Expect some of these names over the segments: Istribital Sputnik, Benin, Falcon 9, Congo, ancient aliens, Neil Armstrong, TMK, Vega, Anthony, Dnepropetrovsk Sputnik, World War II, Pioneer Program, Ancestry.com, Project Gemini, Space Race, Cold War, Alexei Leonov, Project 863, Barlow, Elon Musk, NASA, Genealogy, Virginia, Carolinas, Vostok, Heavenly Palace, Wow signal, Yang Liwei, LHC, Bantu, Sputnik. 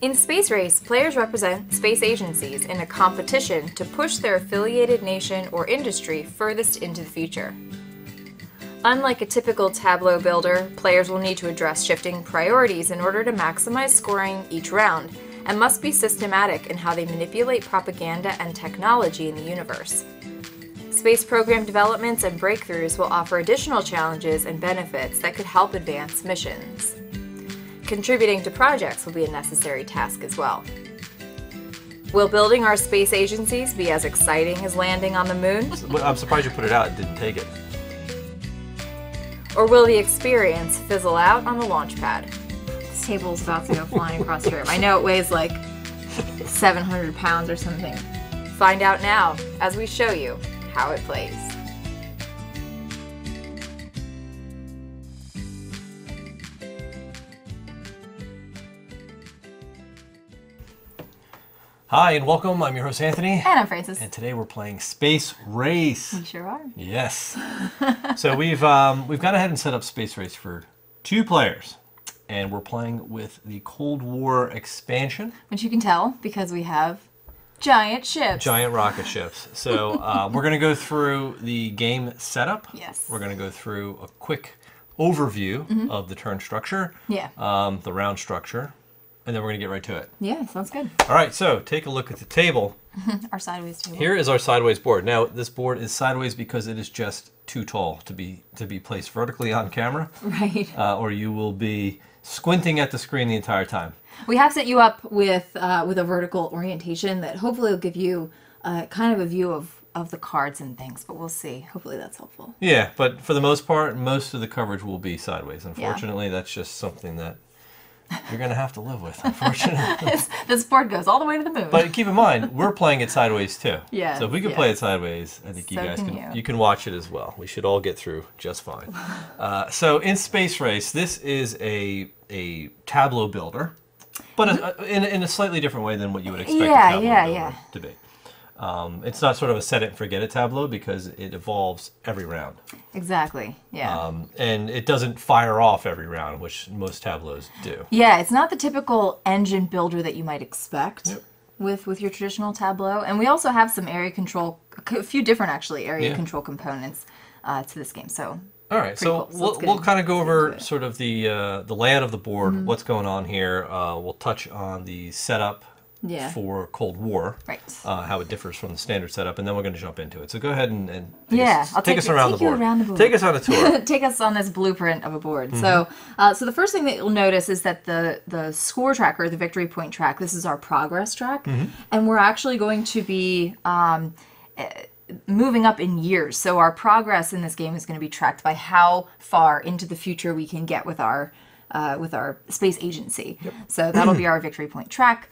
In Space Race, players represent space agencies in a competition to push their affiliated nation or industry furthest into the future. Unlike a typical tableau builder, players will need to address shifting priorities in order to maximize scoring each round, and must be systematic in how they manipulate propaganda and technology in the universe. Space program developments and breakthroughs will offer additional challenges and benefits that could help advance missions. Contributing to projects will be a necessary task as well. Will building our space agencies be as exciting as landing on the moon? I'm surprised you put it out and didn't take it. Or will the experience fizzle out on the launch pad? This table's about to go flying across the room. I know it weighs like 700 pounds or something. Find out now as we show you how it plays. Hi and welcome, I'm your host Anthony. And I'm Francis. And today we're playing Space Race. We sure are. Yes. So we've gone ahead and set up Space Race for 2 players. And we're playing with the Cold War expansion. Which you can tell because we have giant ships. Giant rocket ships. So we're going to go through the game setup. Yes. We're going to go through a quick overview of the turn structure. Yeah. The round structure. And then we're going to get right to it. Yeah, sounds good. All right, so take a look at the table. Our sideways table. Here is our sideways board. Now, this board is sideways because it is just too tall to be placed vertically on camera. Right. Or you will be squinting at the screen the entire time. We have set you up with a vertical orientation that hopefully will give you kind of a view of the cards and things, but we'll see. Hopefully that's helpful. Yeah, but for the most part, most of the coverage will be sideways. Unfortunately, yeah. That's just something that you're going to have to live with, unfortunately. This board goes all the way to the moon. But keep in mind, we're playing it sideways too. Yeah. So if we can play it sideways, I think you guys can watch it as well. We should all get through just fine. So in Space Race, this is a tableau builder, but in a slightly different way than what you would expect a tableau builder to be. It's not sort of a set it and forget it tableau because it evolves every round. Exactly, yeah. And it doesn't fire off every round, which most tableaus do. Yeah, it's not the typical engine builder that you might expect with your traditional tableau. And we also have some area control, a few different actually area control components to this game. So all right, so cool. we'll kind of go over sort of the layout of the board, what's going on here. We'll touch on the setup. Yeah. For Cold War, right? How it differs from the standard setup, and then we're going to jump into it. So go ahead and take us around the board. Take us on a tour. Take us on this blueprint of a board. So, so the first thing that you'll notice is that the score tracker, the victory point track, this is our progress track, and we're actually going to be moving up in years. So our progress in this game is going to be tracked by how far into the future we can get with our space agency. Yep. So that'll be our victory point track.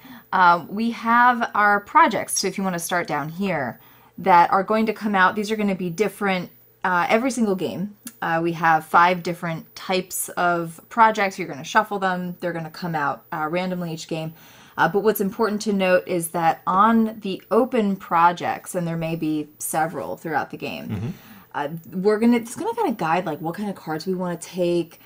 We have our projects, so if you want to start down here, that are going to come out. These are going to be different every single game. We have 5 different types of projects. You're going to shuffle them. They're going to come out randomly each game. But what's important to note is that on the open projects, and there may be several throughout the game, it's going to kind of guide like what kind of cards we want to take.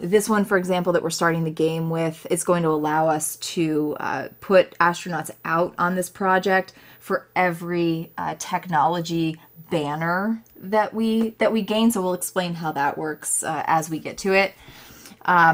This one, for example, that we're starting the game with, is going to allow us to put astronauts out on this project for every technology banner that we gain. So we'll explain how that works as we get to it.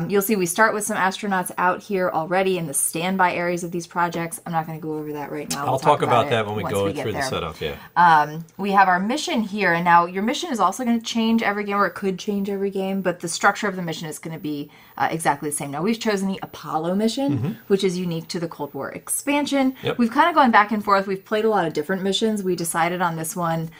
You'll see we start with some astronauts out here already in the standby areas of these projects. I'm not going to go over that right now. We'll talk about that when we go through the setup, yeah. We have our mission here, and now your mission is also going to change every game, or it could change every game, but the structure of the mission is going to be exactly the same. Now, we've chosen the Apollo mission, which is unique to the Cold War expansion. Yep. We've kind of gone back and forth. We've played a lot of different missions. We decided on this one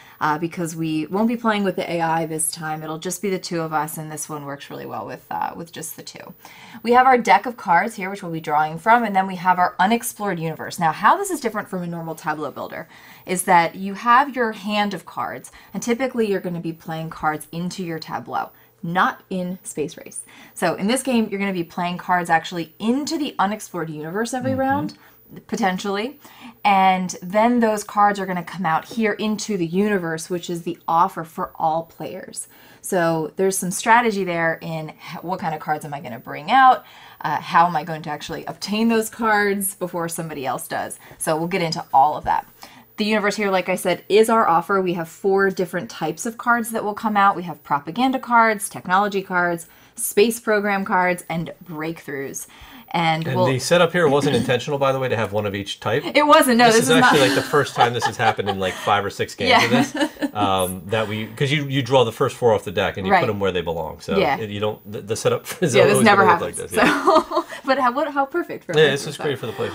because we won't be playing with the AI this time. It'll just be the two of us, and this one works really well with just the two. We have our deck of cards here, which we'll be drawing from, and then we have our unexplored universe. Now, how this is different from a normal tableau builder is that you have your hand of cards, and typically you're going to be playing cards into your tableau, not in Space Race. So in this game, you're going to be playing cards actually into the unexplored universe every round, potentially. And then those cards are going to come out here into the universe, which is the offer for all players. So there's some strategy there in what kind of cards am I going to bring out? How am I going to actually obtain those cards before somebody else does? So we'll get into all of that. The universe here, like I said, is our offer. We have four different types of cards that will come out. We have propaganda cards, technology cards, space program cards, and breakthroughs. And the setup here wasn't intentional, by the way, to have one of each type. It wasn't. No, this is actually not... like the first time this has happened in like 5 or 6 games of this. That we, because you draw the first 4 off the deck and you put them where they belong. So you don't. The setup is always never happens. Like this. Yeah. So, but how perfect for this is great for the players.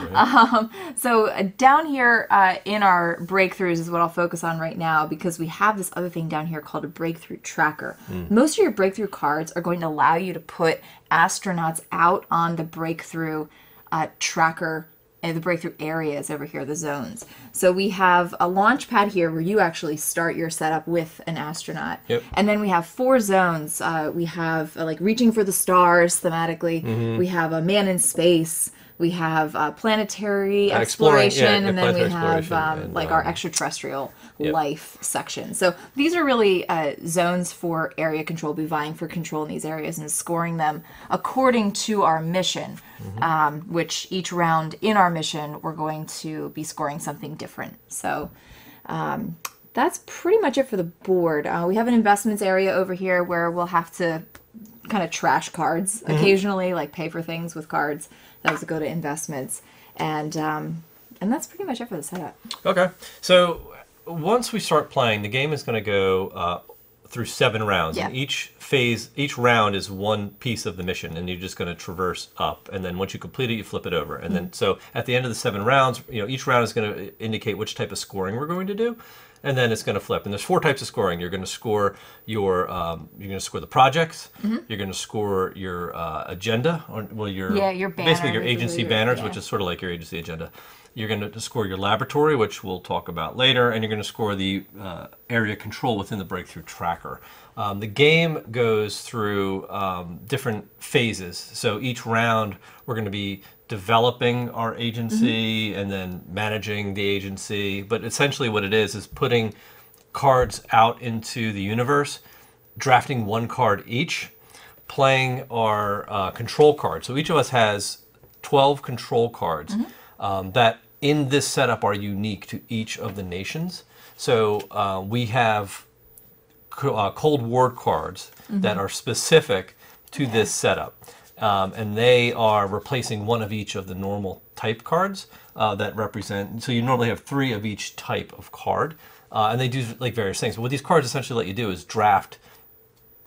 So down here in our breakthroughs is what I'll focus on right now, because we have this other thing down here called a breakthrough tracker. Most of your breakthrough cards are going to allow you to put astronauts out on the breakthrough tracker, and the breakthrough areas over here, the zones. So we have a launch pad here where you actually start your setup with an astronaut. And then we have 4 zones. We have like reaching for the stars thematically. We have a man in space. We have planetary exploration, and then we have like our extraterrestrial life section. So these are really zones for area control. We'll be vying for control in these areas and scoring them according to our mission, which each round in our mission, we're going to be scoring something different. So that's pretty much it for the board. We have an investments area over here where we'll have to kind of trash cards occasionally, like pay for things with cards. Those go to investments, and that's pretty much it for the setup. Okay, so once we start playing, the game is going to go through 7 rounds. And each phase, each round is one piece of the mission, and you're just going to traverse up. And then once you complete it, you flip it over. And then so at the end of the 7 rounds, you know, each round is going to indicate which type of scoring we're going to do. And then it's going to flip. And there's 4 types of scoring. You're going to score your, you're going to score the projects. You're going to score your agenda, or well, your banner, basically your agency banners, which is sort of like your agency agenda. You're going to score your laboratory, which we'll talk about later, and you're going to score the area control within the breakthrough tracker. The game goes through different phases. So each round, we're going to be developing our agency and then managing the agency. But essentially what it is putting cards out into the universe, drafting 1 card each, playing our control card. So each of us has 12 control cards that in this setup are unique to each of the nations. So we have Cold War cards that are specific to this setup. And they are replacing 1 of each of the normal type cards that represent, so you normally have 3 of each type of card, and they do like various things. But what these cards essentially let you do is draft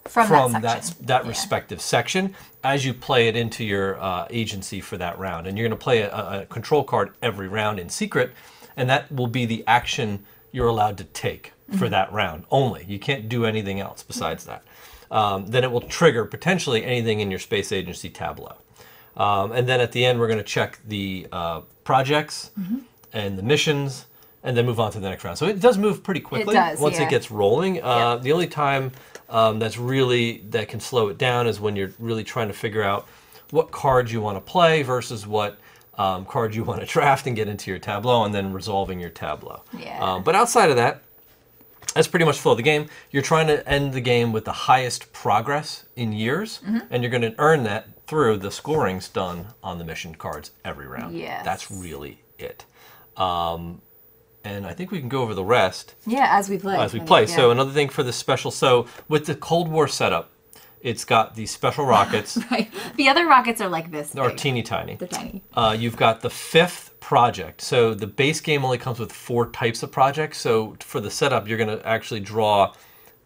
from that respective section as you play it into your agency for that round. And you're going to play a control card every round in secret, and that will be the action you're allowed to take for that round only. You can't do anything else besides that. Then it will trigger potentially anything in your space agency tableau. And then at the end, we're going to check the projects and the missions, and then move on to the next round. So it does move pretty quickly once it gets rolling. The only time that can slow it down is when you're really trying to figure out what cards you want to play versus what cards you want to draft and get into your tableau, and then resolving your tableau. But outside of that, that's pretty much the flow of the game. You're trying to end the game with the highest progress in years, and you're going to earn that through the scorings done on the mission cards every round. That's really it. And I think we can go over the rest. As we play. As we play. So another thing for this special. So with the Cold War setup, it's got these special rockets. The other rockets are like this. They're teeny tiny. They're tiny. You've got the 5th project. So the base game only comes with 4 types of projects. So for the setup, you're going to actually draw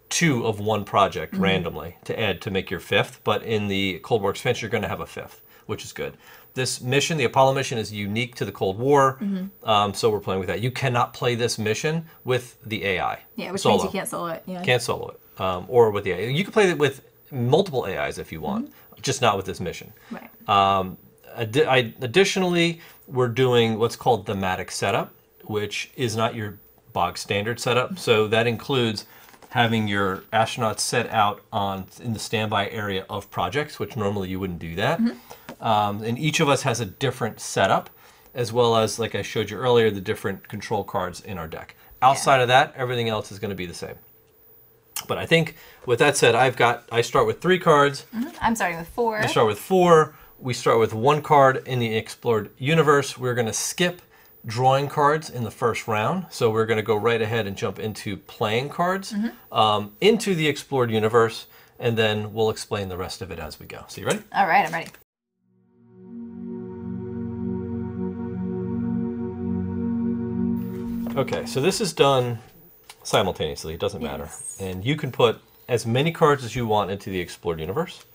2 of one project randomly to add to make your 5th. But in the Cold War expansion, you're going to have a 5th, which is good. This mission, the Apollo mission, is unique to the Cold War, so we're playing with that. You cannot play this mission with the AI. Which means you can't solo it. Can't solo it, or with the AI. You can play it with multiple AIs if you want, just not with this mission. Additionally, we're doing what's called thematic setup, which is not your bog standard setup. So that includes having your astronauts set out in the standby area of projects, which normally you wouldn't do that. And each of us has a different setup. as well as, like I showed you earlier, the different control cards in our deck. Outside of that, everything else is going to be the same. But I think with that said, I start with 3 cards. I'm starting with 4. I start with 4. We start with 1 card in the explored universe. We're going to skip drawing cards in the first round. So we're going to go right ahead and jump into playing cards into the explored universe, and then we'll explain the rest of it as we go. So you ready? All right, I'm ready. Okay, so this is done simultaneously, it doesn't matter. And you can put as many cards as you want into the explored universe.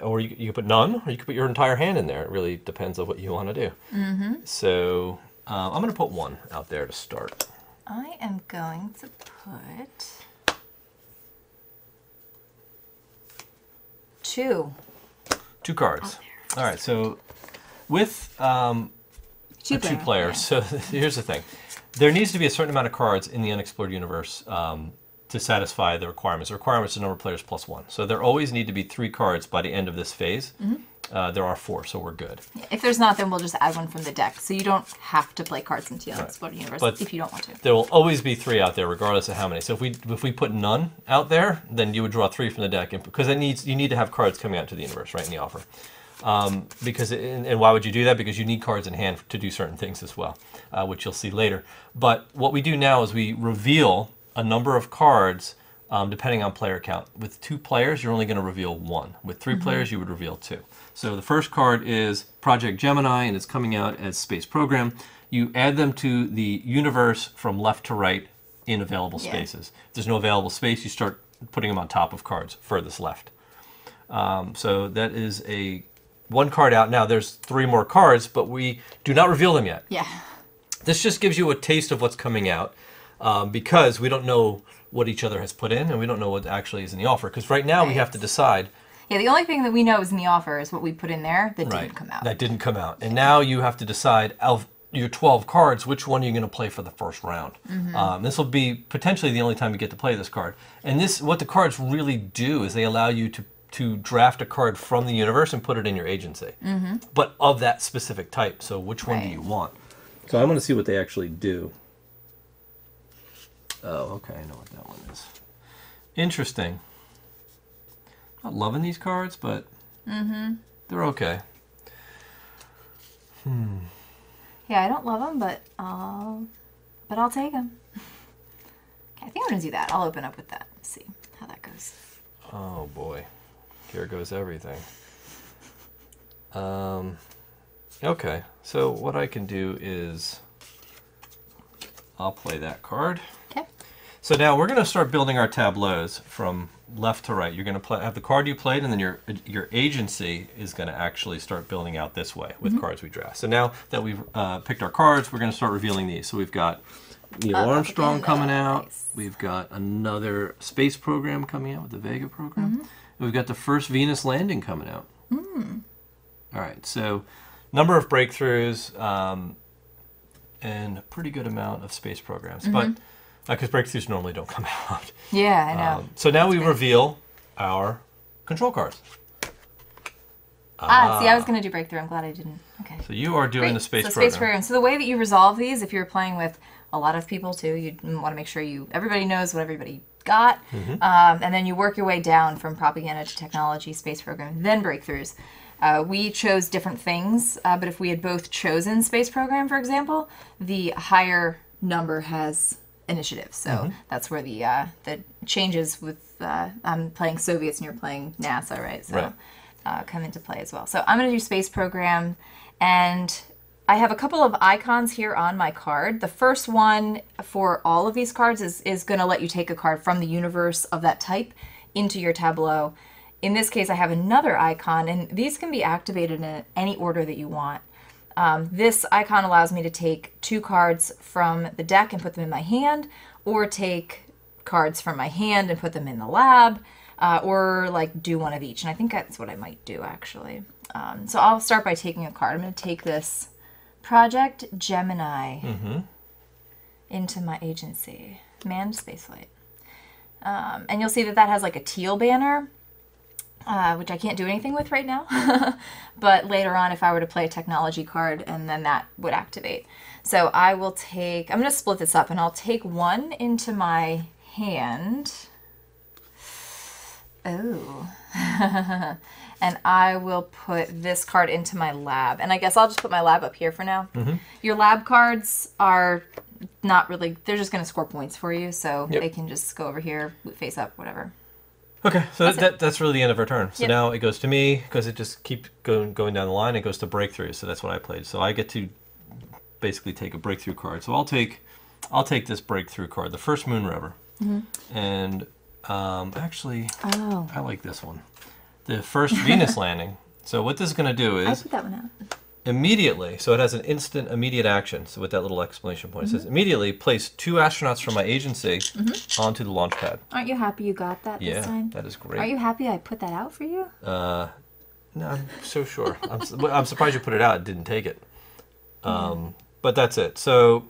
Or you can put none, or you can put your entire hand in there. It really depends on what you want to do. So I'm going to put 1 out there to start. I am going to put 2. 2 cards. All right, so with two players, so here's the thing. There needs to be a certain amount of cards in the unexplored universe to satisfy the requirements. The requirements are number of players plus 1. So there always need to be 3 cards by the end of this phase. There are 4, so we're good. If there's not, then we'll just add 1 from the deck. So you don't have to play cards into the unexplored universe if you don't want to. There will always be 3 out there, regardless of how many. So if we put none out there, then you would draw 3 from the deck, because you need to have cards coming out to the universe, right, in the offer. And why would you do that? Because you need cards in hand to do certain things as well, which you'll see later. But what we do now is we reveal a number of cards depending on player count. With 2 players, you're only going to reveal 1. With 3 players, you would reveal 2. So the first card is Project Gemini, and it's coming out as Space Program. You add them to the universe from left to right in available spaces. If there's no available space, you start putting them on top of cards furthest left. So that is a 1 card out. Now there's 3 more cards, but we do not reveal them yet. This just gives you a taste of what's coming out, because we don't know what each other has put in, and we don't know what actually is in the offer, because right now we have to decide. The only thing that we know is in the offer is what we put in there that didn't come out. That didn't come out. And now you have to decide, out of your 12 cards, which one are you going to play for the first round? This will be potentially the only time you get to play this card. And this, what the cards really do is they allow you to draft a card from the universe and put it in your agency, but of that specific type. So which one do you want? So I want to see what they actually do. Oh, okay, I know what that one is. Interesting. Not loving these cards, but they're okay. Yeah, I don't love them, but I'll take them. Okay, I think I'm gonna do that. I'll open up with that. Let's see how that goes. Oh boy. Here goes everything. Okay, so what I can do is I'll play that card. Okay. So now we're going to start building our tableaus from left to right. You're going to have the card you played, and then your agency is going to actually start building out this way with cards we draft. So now that we've picked our cards, we're going to start revealing these. So we've got Neil Armstrong coming out. Nice. We've got another space program coming out with the Vega program. We've got the first Venus landing coming out. All right, so number of breakthroughs and a pretty good amount of space programs, but because breakthroughs normally don't come out. I know. So now we reveal our control cards. See, I was going to do breakthrough. I'm glad I didn't. Okay. So you are doing the space program. Space program. So the way that you resolve these, if you're playing with a lot of people too, you want to make sure everybody knows what everybody got, and then you work your way down from propaganda to technology, space program, then breakthroughs. We chose different things, but if we had both chosen space program, for example, the higher number has initiative. So that's where the changes with I'm playing Soviets and you're playing NASA, right? So come into play as well. So I'm going to do space program, and I have a couple of icons here on my card. The first one for all of these cards is going to let you take a card from the universe of that type into your tableau. In this case, I have another icon, and these can be activated in any order that you want. This icon allows me to take 2 cards from the deck and put them in my hand, or take cards from my hand and put them in the lab, or like do one of each. And I think that's what I might do, actually. So I'll start by taking a card. I'm going to take this Project Gemini into my agency, manned spaceflight. And you'll see that that has like a teal banner. which I can't do anything with right now, but later on if I were to play a technology card and then that would activate. So I will take, I'm going to split this up and I'll take one into my hand. Oh, and I will put this card into my lab. And I guess I'll just put my lab up here for now. Mm-hmm. Your lab cards are not really, they're just going to score points for you. So yep. They can just go over here, face up, whatever. Okay, so that's really the end of our turn. So yep. Now it goes to me because it just keeps going down the line. It goes to breakthrough. So that's what I played. So I get to basically take a breakthrough card. So I'll take this breakthrough card, the first moon rover. Mm-hmm. And... actually, oh. I like this one. The first Venus landing. So what this is going to do is... I put that one out. Immediately, so it has an instant immediate action. So with that little explanation point, mm-hmm. It says, immediately place 2 astronauts from my agency mm-hmm. onto the launch pad. Aren't you happy you got that this time? Yeah, that is great. Are you happy I put that out for you? No, I'm so sure. I'm surprised you put it out. It didn't take it. Mm-hmm. But that's it. So...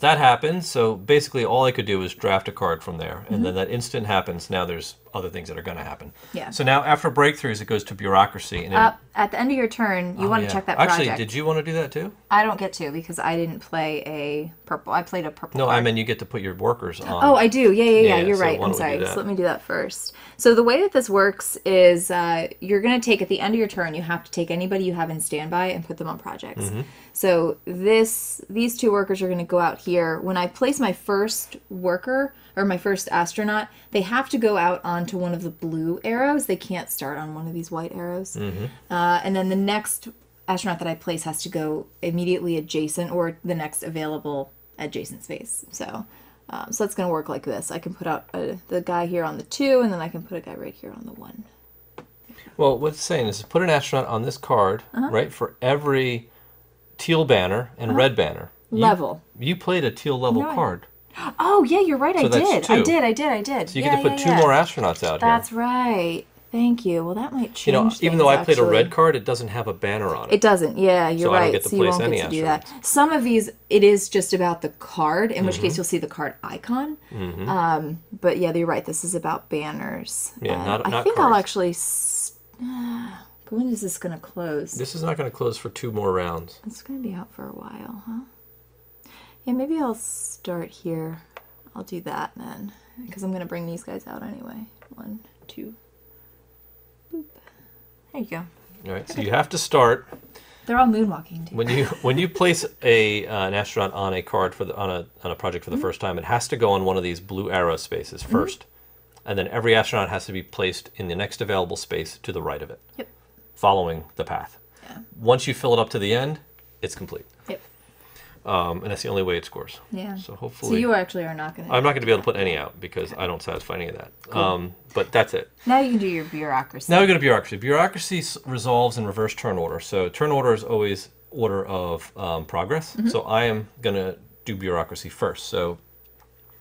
that happens, so basically all I could do was draft a card from there, and mm-hmm. then that instant happens. Now there's other things that are going to happen. Yeah. So now after breakthroughs, it goes to bureaucracy. And at the end of your turn, you want to check that project. Actually, did you want to do that too? I don't get to because I didn't play a purple. I played a purple card. No, I mean you get to put your workers on. Oh, I do. Yeah, you're right. I'm sorry. So let me do that first. So the way that this works is you're going to take, at the end of your turn, you have to take anybody you have in standby and put them on projects. Mm-hmm. So these 2 workers are going to go out here. When I place my first worker or my first astronaut, they have to go out onto one of the blue arrows. They can't start on one of these white arrows. Mm-hmm. And then the next astronaut that I place has to go immediately adjacent or the next available adjacent space. So so that's going to work like this. I can put out the guy here on the 2, and then I can put a guy right here on the 1. Well, what it's saying is put an astronaut on this card, uh-huh. right, for every teal banner and uh-huh. red banner. Level. You played a teal level card. Oh, yeah, you're right. So I did. So you get to put 2 more astronauts out here. That's right. Thank you. Well, that might change. You know, even though I played a red card, it doesn't have a banner on it. It doesn't. Yeah, you're right. So I don't get to place any astronauts. Do that. Some of these, it is just about the card, in mm-hmm. which case you'll see the card icon. Mm-hmm. But yeah, you're right. This is about banners. Yeah, not I think cards. I'll actually. When is this going to close? This is not going to close for 2 more rounds. It's going to be out for a while, huh? Yeah, maybe I'll start here. I'll do that then, because I'm going to bring these guys out anyway. 1, 2. Boop. There you go. All right, so you have to start. They're all moonwalking too. When you place an astronaut on a card on a project for the mm-hmm. first time, it has to go on one of these blue arrow spaces first, mm-hmm. and then every astronaut has to be placed in the next available space to the right of it. Yep. Following the path. Yeah. Once you fill it up to the end, it's complete. Yep. And that's the only way it scores. Yeah. So hopefully. So you actually are not going to. I'm not going to be able to put any out because I don't satisfy any of that. Cool. But that's it. Now you can do your bureaucracy. Now we go to bureaucracy. Bureaucracy resolves in reverse turn order. So turn order is always order of progress. Mm-hmm. So I am going to do bureaucracy first. So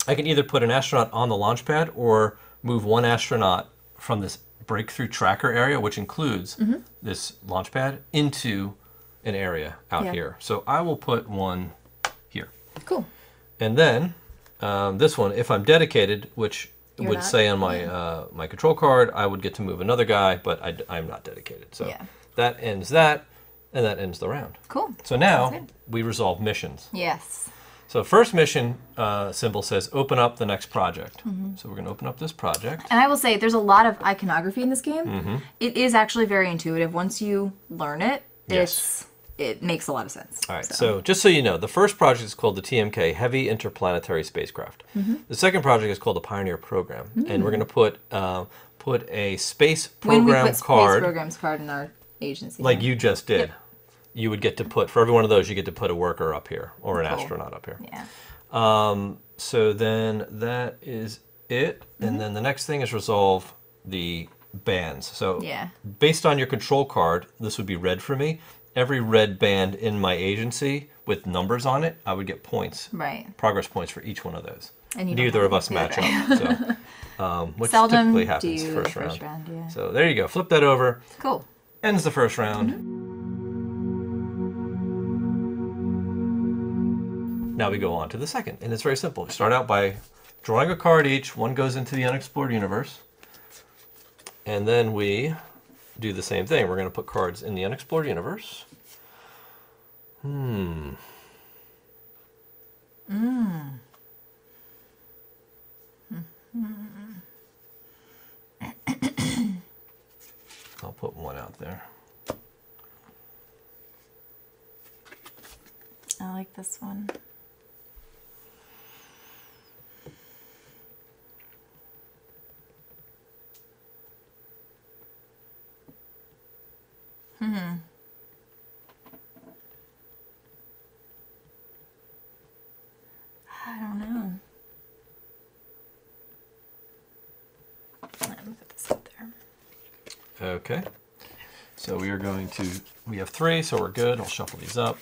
I can either put an astronaut on the launch pad or move one astronaut from this breakthrough tracker area, which includes mm-hmm. this launch pad, into an area out here. So I will put one here. Cool. And then this one, if I'm dedicated, which would say on my my control card, I would get to move another guy, but I'm not dedicated. So that ends that, and that ends the round. Cool. So now we resolve missions. Yes. So first mission symbol says open up the next project. Mm-hmm. So we're going to open up this project. And I will say there's a lot of iconography in this game. Mm-hmm. It is actually very intuitive. Once you learn it, it makes a lot of sense. All right, so just so you know, the first project is called the TMK, Heavy Interplanetary Spacecraft. Mm-hmm. The second project is called the Pioneer Program, mm-hmm. and we're going to put a space program card. When we put space programs card in our agency. Like you just did. Yep. You would get to put, for every one of those, you get to put a worker up here, or an astronaut up here. Yeah. So then that is it, mm-hmm. and then the next thing is resolve the bands. So based on your control card, this would be red for me. Every red band in my agency with numbers on it, I would get points. Right. Progress points for each one of those. And neither of us match up. So, which typically happens first round. Yeah. So there you go. Flip that over. Cool. Ends the first round. Mm-hmm. Now we go on to the second, and it's very simple. We start out by drawing a card each. One goes into the unexplored universe. And then we do the same thing. We're going to put cards in the unexplored universe. I'll put one out there. I like this one. I don't know. Let me put this up there. Okay. So we are going to, we have three, so we're good. I'll shuffle these up.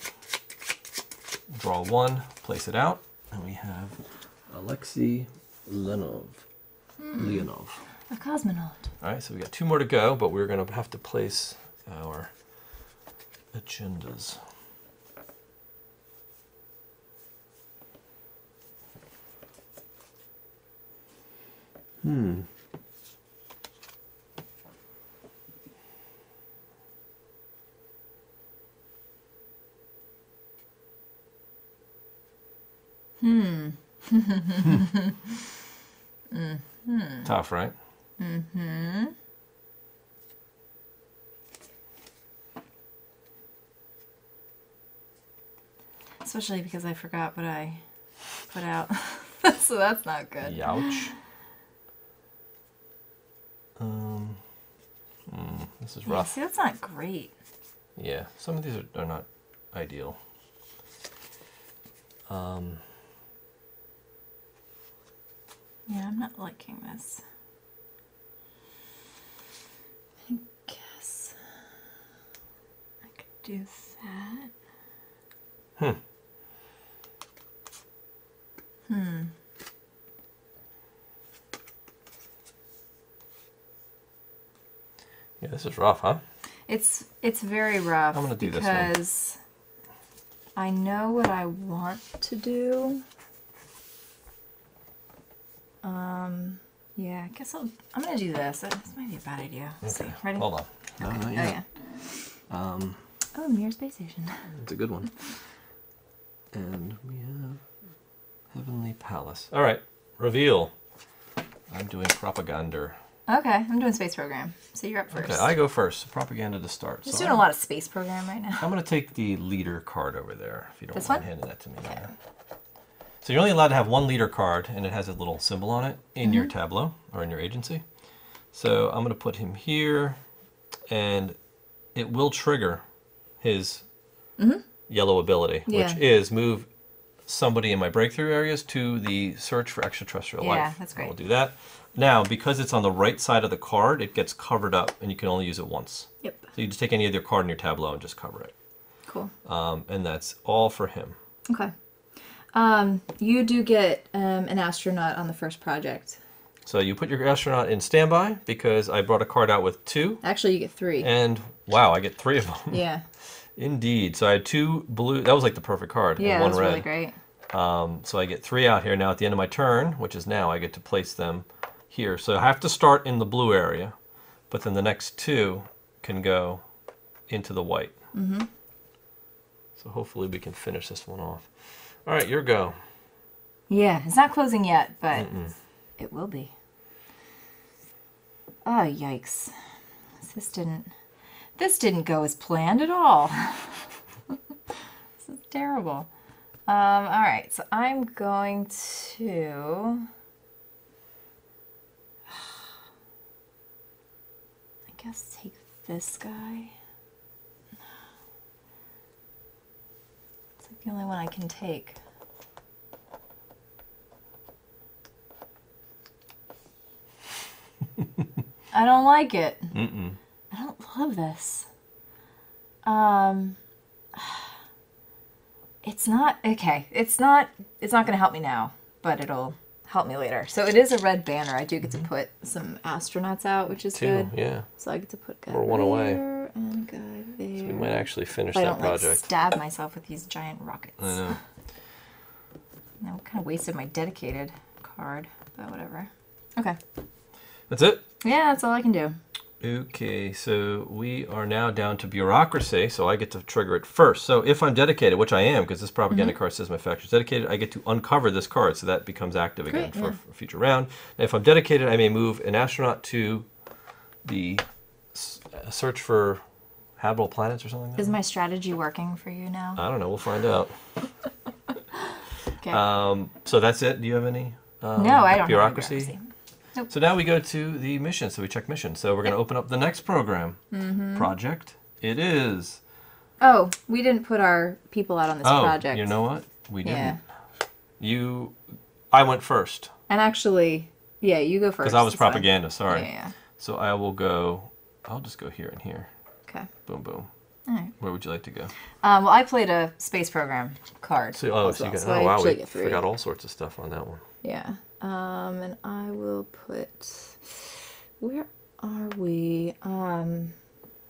Draw one, place it out, and we have Alexei Leonov. Leonov. A cosmonaut. All right, so we got two more to go, but we're going to have to place our agendas. Tough, right? Especially because I forgot what I put out. So that's not good. Youch. This is rough. See, that's not great. Yeah, some of these are not ideal. Yeah, I'm not liking this. I guess I could do that. Yeah, this is rough, huh? It's very rough. I'm gonna do this one because I know what I want to do. Yeah, I guess I'm going to do this. This might be a bad idea. Okay. See, ready? Hold on. No, okay. Not yet. Oh, yeah. Oh, Mir Space Station. It's a good one. And we have Heavenly Palace. All right, reveal. I'm doing propaganda. Okay, I'm doing space program. So you're up first. Okay, I go first. Propaganda to start. He's doing a lot of space program right now. I'm going to take the leader card over there, if you don't mind handing that to me. Okay. So you're only allowed to have one leader card, and it has a little symbol on it in your tableau or in your agency. So I'm going to put him here, and it will trigger his yellow ability, which is move somebody in my breakthrough areas to the search for extraterrestrial life. Yeah, that's great. We'll do that. Now, because it's on the right side of the card, it gets covered up, and you can only use it once. Yep. So you just take any other card in your tableau and just cover it. Cool. And that's all for him. Okay. You do get an astronaut on the first project. So you put your astronaut in standby because I brought a card out with two. Actually, you get three. And wow, I get three of them. Yeah. Indeed. So I had two blue. That was like the perfect card. Yeah, and one red. Really great. So I get three out here. Now at the end of my turn, which is now, I get to place them here. So I have to start in the blue area, but then the next two can go into the white. So hopefully we can finish this one off. All right, your go. Yeah, it's not closing yet, but it will be. Oh, yikes. This didn't go as planned at all. This is terrible. All right, so I'm going to... I guess take this guy. The only one I can take. I don't like it. I don't love this. It's not okay. It's not going to help me now, but it'll help me later. So it is a red banner. I do get to put some astronauts out, which is good. Yeah. So I get to put a guy there. Or one away. And a guy there. So we might actually finish that project. I don't like stab myself with these giant rockets. I know. I kind of wasted my dedicated card, but whatever. Okay. That's it? Yeah, that's all I can do. Okay, so we are now down to bureaucracy, so I get to trigger it first. So if I'm dedicated, which I am, because this propaganda card says my faction is dedicated, I get to uncover this card, so that becomes active again for a future round. Now, if I'm dedicated, I may move an astronaut to the search for habitable planets or something. Is my strategy working for you now? I don't know. We'll find out. Okay. So that's it. Do you have any no, I don't bureaucracy? Have bureaucracy. Nope. So now we go to the mission. So we check mission. So we're going to open up the next program. Project. It is. Oh, we didn't put our people out on this project. You know what? We didn't. Yeah. I went first. And actually, yeah, you go first. Because I was propaganda, sorry. Yeah. So I will go, I'll just go here and here. Okay. Boom, boom. All right. Where would you like to go? Well, I played a space program card. So, you got, wow, we forgot all sorts of stuff on that one. Yeah. And I will put, where are we?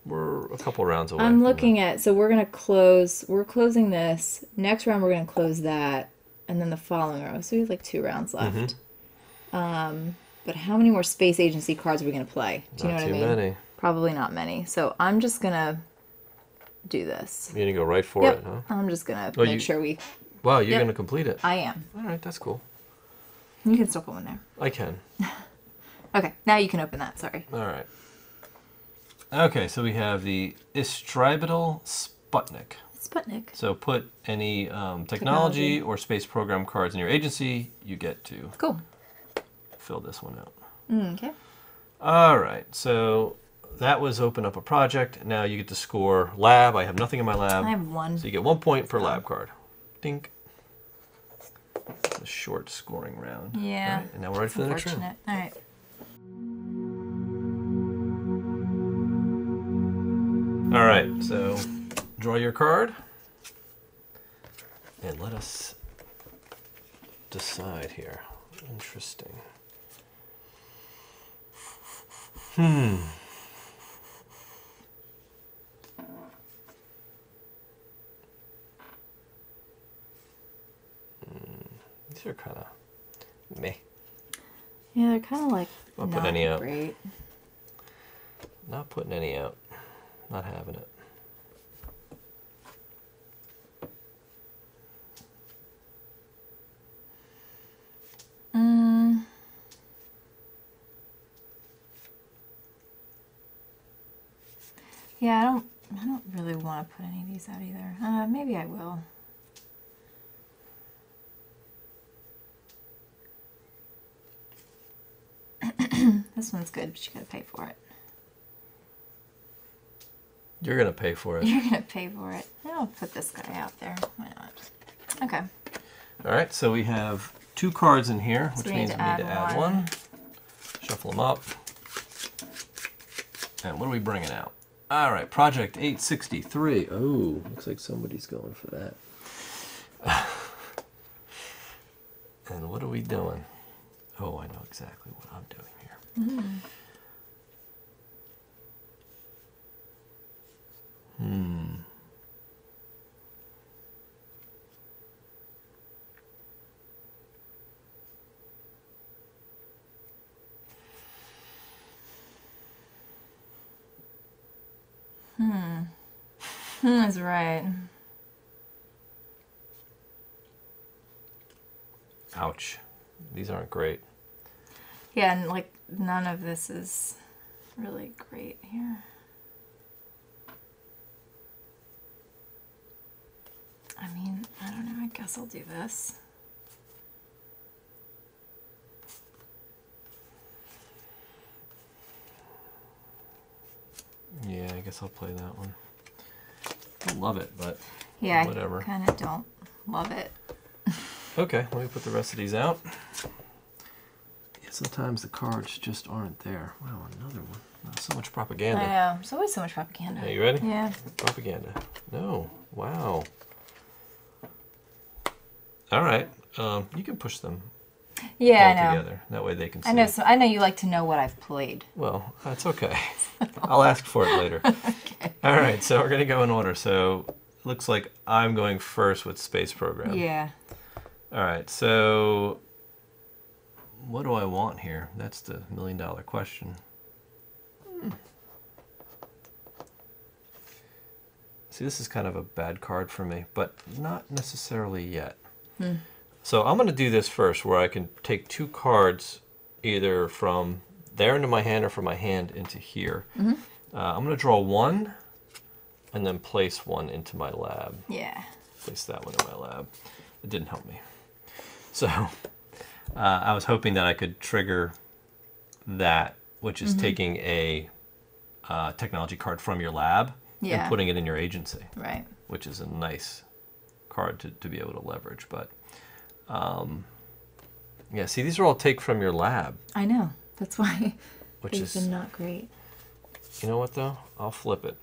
We're a couple rounds away. I'm looking at, so we're going to close, we're closing this. Next round, we're going to close that. And then the following round. So we have like 2 rounds left. But how many more space agency cards are we going to play? Do you know what I mean? Not too many. Probably not many. So I'm just going to do this. You're going to go right for it, huh? I'm just going to make sure we... Wow, you're going to complete it. I am. All right, that's cool. You can still put one there. I can. Okay, now you can open that. Sorry. All right. Okay, so we have the Istribital Sputnik. Sputnik. So put any technology or space program cards in your agency, you get to... Cool. Fill this one out. Okay. All right. So that was open up a project. Now you get to score lab. I have nothing in my lab. I have 1. So you get 1 point per lab card. Dink. It's a short scoring round. Yeah. All right, and now we're ready for the next round. All right. All right. So draw your card. And let us decide here. Interesting. These are kind of meh. Yeah, they're kind of like not great. Not putting any out. Not having it. Yeah, I don't really want to put any of these out either. Maybe I will. This one's good, but you gotta pay for it. You're gonna pay for it. You're gonna pay for it. I'll put this guy out there. Why not? Okay. All right, so we have 2 cards in here, which means we need to add one. Shuffle them up. And what are we bringing out? All right, Project 863. Oh, looks like somebody's going for that. And what are we doing? Oh, I know exactly what I'm doing here. That's right. Ouch. These aren't great. Yeah, and like none of this is really great here. I mean, I don't know. I guess I'll do this. Yeah, I guess I'll play that one. I love it, but yeah, whatever. I kind of don't love it. Okay, let me put the rest of these out. Yeah, sometimes the cards just aren't there. Wow, another one. Wow, so much propaganda. I know. There's always so much propaganda. Are you ready? Yeah. Propaganda. No. Wow. All right. You can push them. Yeah, I know. Together. That way they can see. I know. So I know you like to know what I've played. Well, that's okay. I'll ask for it later. Okay. All right. So we're gonna go in order. So it looks like I'm going first with space program. Yeah. All right. So what do I want here? That's the million-dollar question. See, this is kind of a bad card for me, but not necessarily yet. Mm. So I'm going to do this first, where I can take two cards either from there into my hand or from my hand into here. Mm-hmm. I'm going to draw one and then place one into my lab. Yeah. Place that one in my lab. It didn't help me. So I was hoping that I could trigger that, which is mm-hmm. taking a technology card from your lab yeah. and putting it in your agency. Right. Which is a nice card to be able to leverage. But yeah, see, these are all take from your lab. I know. That's why it's been not great. You know what, though? I'll flip it.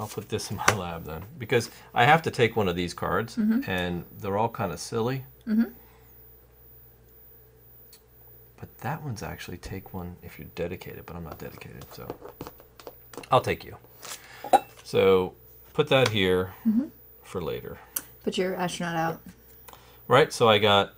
I'll put this in my lab then, because I have to take one of these cards, mm-hmm. and they're all kind of silly. Mm-hmm. But that one's actually take one if you're dedicated, but I'm not dedicated, so I'll take you. So put that here mm-hmm. for later. Put your astronaut out. Right, so I got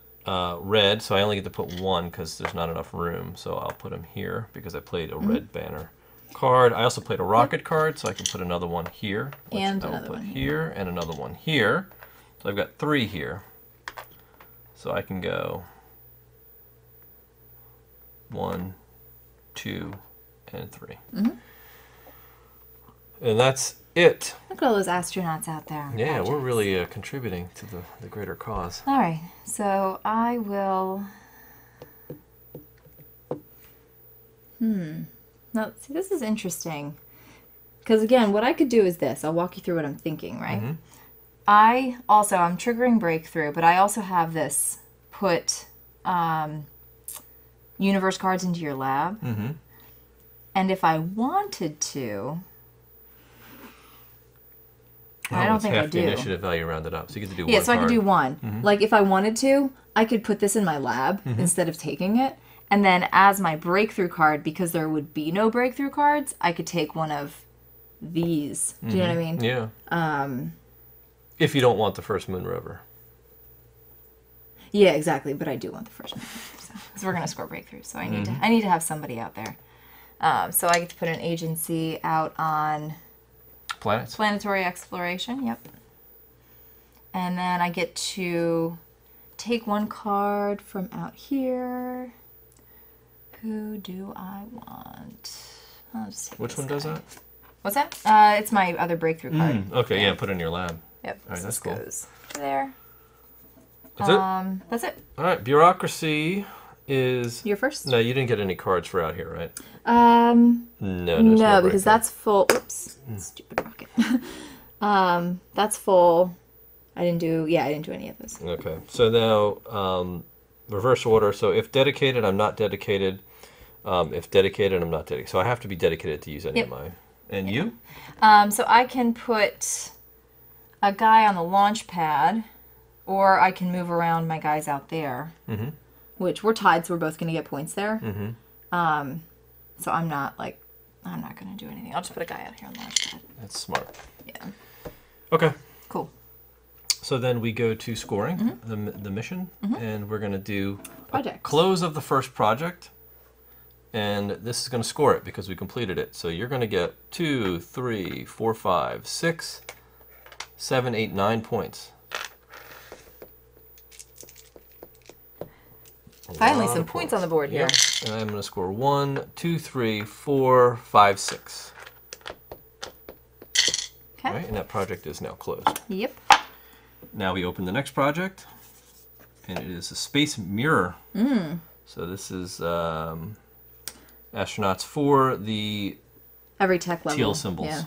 red, so I only get to put one because there's not enough room, so I'll put him here because I played a mm-hmm. red banner card. I also played a rocket card, so I can put another one here, which and I'll put here, and another one here. So I've got three here. So I can go 1, 2, and 3. Mm-hmm. And that's it. Look at all those astronauts out there. Yeah, we're really contributing to the greater cause. All right, so I will... Now, see, this is interesting. Because, again, what I could do is this. I'll walk you through what I'm thinking, right? Mm-hmm. I'm triggering breakthrough, but I also have this put universe cards into your lab. Mm-hmm. And if I wanted to... No, I don't think I do. Half the initiative value rounded up, so you get to do one. Yeah, so I can do one. Mm-hmm. Like, if I wanted to, I could put this in my lab mm-hmm. instead of taking it. And then as my breakthrough card, because there would be no breakthrough cards, I could take one of these. Do you know what I mean? Yeah. If you don't want the first moon rover. Yeah, exactly. But I do want the first moon rover. So we're going to score breakthrough. So I need to have somebody out there. So I get to put an agency out on... Planets. Planetary exploration, yep. And then I get to take one card from out here. Who do I want? Which one does that? What's that? It's my other breakthrough card. Okay, yeah, put it in your lab. Yep. All right, that's cool. Goes there. That's it? That's it. All right, bureaucracy is... You're first. No, you didn't get any cards for out here, right? No, because that's full. Oops, stupid rocket. That's full. I didn't do any of those. Okay, so now... reverse order. So if dedicated, I'm not dedicated. If dedicated, I'm not dedicated. So I have to be dedicated to use any of mine. And you? So I can put a guy on the launch pad, or I can move around my guys out there, which we're tied, so we're both going to get points there. So I'm not going to do anything. I'll just put a guy out here on the launch pad. That's smart. Yeah. Okay. Cool. So then we go to scoring, the mission, and we're going to do a close of the first project. And this is going to score it because we completed it. So you're going to get 2, 3, 4, 5, 6, 7, 8, 9 points. Finally, some points on the board here. And I'm going to score 1, 2, 3, 4, 5, 6. Okay. Right, and that project is now closed. Yep. Now we open the next project, and it is a space mirror. So this is astronauts for the every tech level. Teal symbols. Yeah.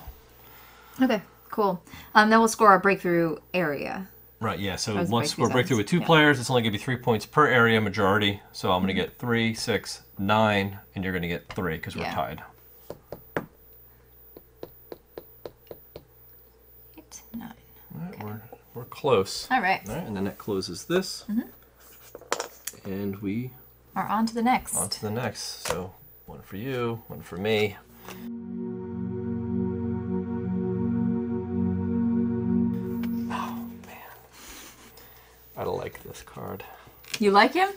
Okay, cool. Then we'll score our breakthrough area. Right, yeah, so once we're breakthrough with two players, it's only going to be 3 points per area majority. So I'm going to get 3, 6, 9, and you're going to get 3 because we're tied. 8, 9. All right, we're close. All right. All right. And then that closes this. And we are on to the next. On to the next. So one for you, one for me. Oh, man. I like this card. You like him?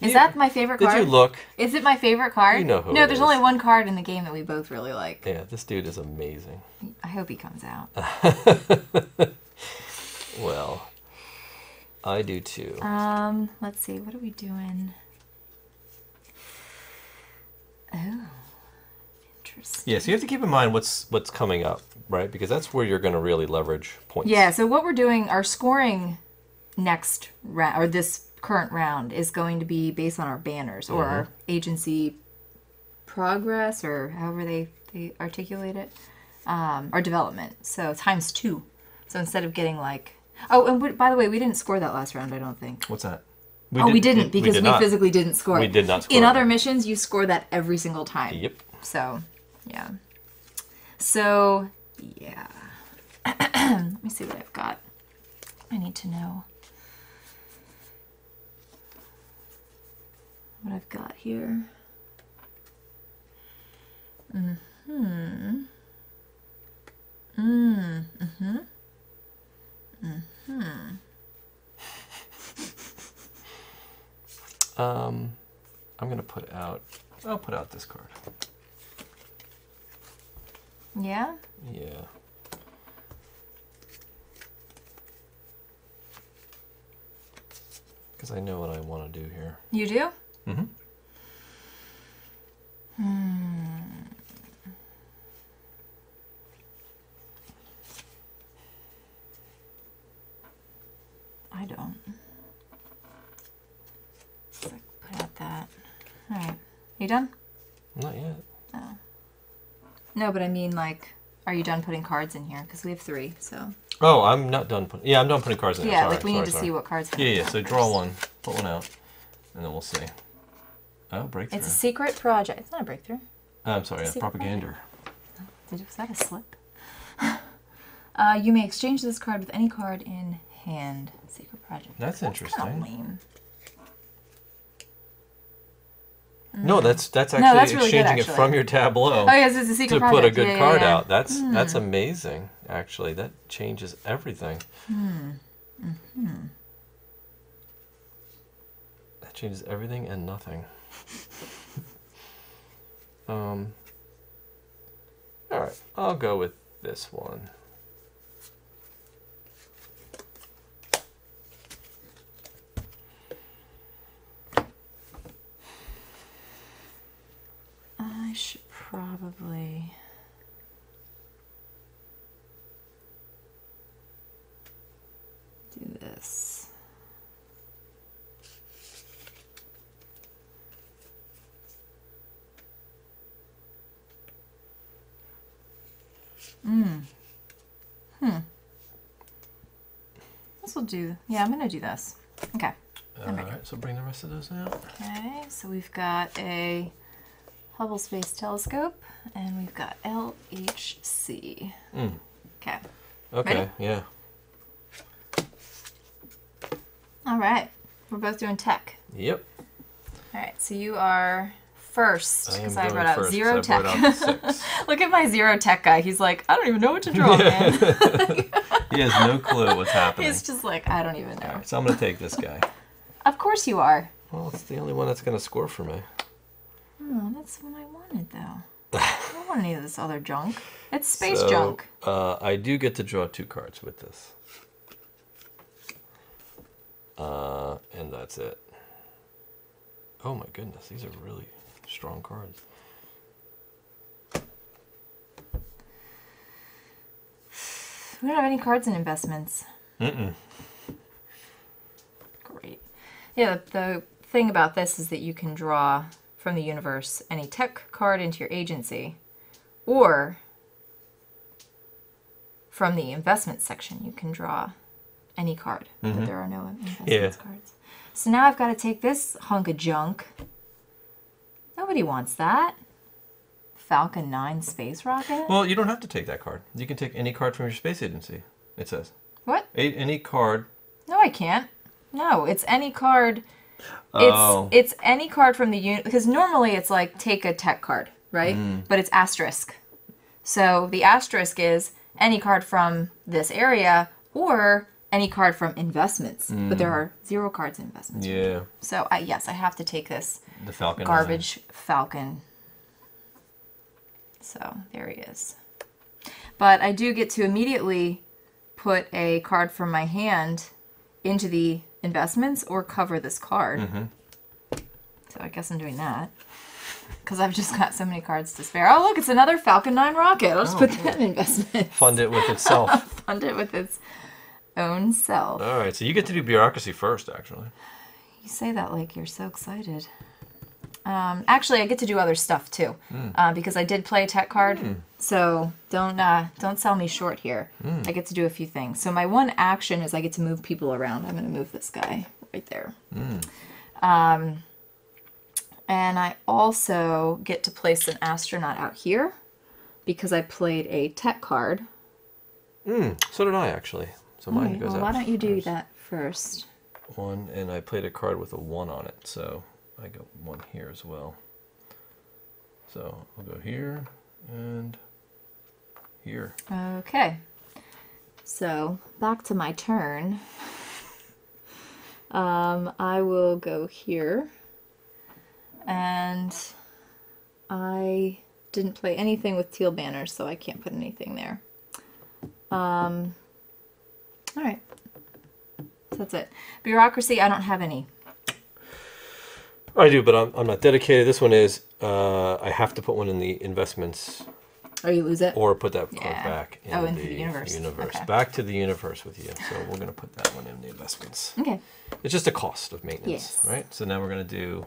Is that my favorite card? Did you look? Is it my favorite card? You know who it is. No, there's only one card in the game that we both really like. Yeah, this dude is amazing. I hope he comes out. Well, I do too. Let's see. What are we doing? Oh, interesting. Yeah, so you have to keep in mind what's coming up, right? Because that's where you're going to really leverage points. Yeah, so what we're doing, our scoring next round, or this current round, is going to be based on our banners or our agency progress, or however they articulate it, our development. So times 2. So instead of getting like, oh, and by the way, we didn't score that last round, I don't think. What's that? We didn't, because we physically didn't score. We did not score. In other missions, you score that every single time. Yep. So, yeah. So, yeah. Let me see what I've got. I need to know what I've got here. I'm gonna put out. I'll put out this card. Yeah? Yeah. Because I know what I want to do here. You do? Mm-hmm. I don't. So I put out that. All right. You done? Not yet. Oh. No, but I mean, like, are you done putting cards in here? Because we have 3, so. Oh, I'm not done putting. Yeah, I'm done putting cards in. Yeah, sorry, like we need to see what cards. Yeah. So first, draw one, put one out, and then we'll see. Oh, breakthrough. It's a secret project. It's not a breakthrough. I'm sorry, it's propaganda. Was that a slip? You may exchange this card with any card in hand. Secret project. That's interesting. Kind of lame. No, that's actually exchanging it from your tableau. Oh, yes, it's a secret project. To put a good card out. That's amazing, actually. That changes everything. That changes everything and nothing. All right, I'll go with this one. I should probably. Do this. This will do. Yeah, I'm gonna do this. Okay. All right. So bring the rest of those out. Okay. So we've got a Hubble Space Telescope, and we've got LHC. Okay. Okay. Ready? Yeah. All right. We're both doing tech. Yep. All right. So you are. First, because I brought out zero tech. Look at my zero tech guy. He's like, I don't even know what to draw, man. He has no clue what's happening. He's just like, I don't even know. All right, so I'm going to take this guy. Of course you are. Well, it's the only one that's going to score for me. Oh, that's what I wanted, though. I don't want any of this other junk. It's space junk. I do get to draw 2 cards with this. And that's it. Oh, my goodness. These are really strong cards. We don't have any cards in investments. Great. Yeah, the thing about this is that you can draw from the universe any tech card into your agency, or from the investment section you can draw any card. But there are no investment cards. So now I've got to take this hunk of junk. Nobody wants that. Falcon 9 space rocket? Well, you don't have to take that card. You can take any card from your space agency, it says. What? Any card. No, I can't. No, it's any card. Oh. It's any card from the unit. Because normally it's like, take a tech card, right? But it's asterisk. So the asterisk is any card from this area or any card from investments, but there are 0 cards in investments. Yeah. So, yes, I have to take this garbage Falcon. So, there he is. But I do get to immediately put a card from my hand into the investments or cover this card. So I guess I'm doing that. Because I've just got so many cards to spare. Oh, look, it's another Falcon 9 rocket. I'll just put that in investment. Fund it with itself. Fund it with its own self. All right, so you get to do bureaucracy first, actually. You say that like you're so excited. Actually, I get to do other stuff, too, because I did play a tech card. So don't sell me short here. I get to do a few things. So my one action is I get to move people around. I'm going to move this guy right there. And I also get to place an astronaut out here because I played a tech card. So did I, actually. So mine goes out. Well, why don't you do that first? One, and I played a card with a 1 on it, so I got 1 here as well. So I'll go here and here. Okay. So back to my turn. I will go here. And I didn't play anything with teal banners, so I can't put anything there. All right. So that's it. Bureaucracy, I don't have any. I do, but I'm not dedicated. This one is I have to put one in the investments. Oh, you lose it? Or put that card back in into the universe. Okay. Back to the universe with you. So we're going to put that one in the investments. Okay. It's just a cost of maintenance, right? So now we're going to do...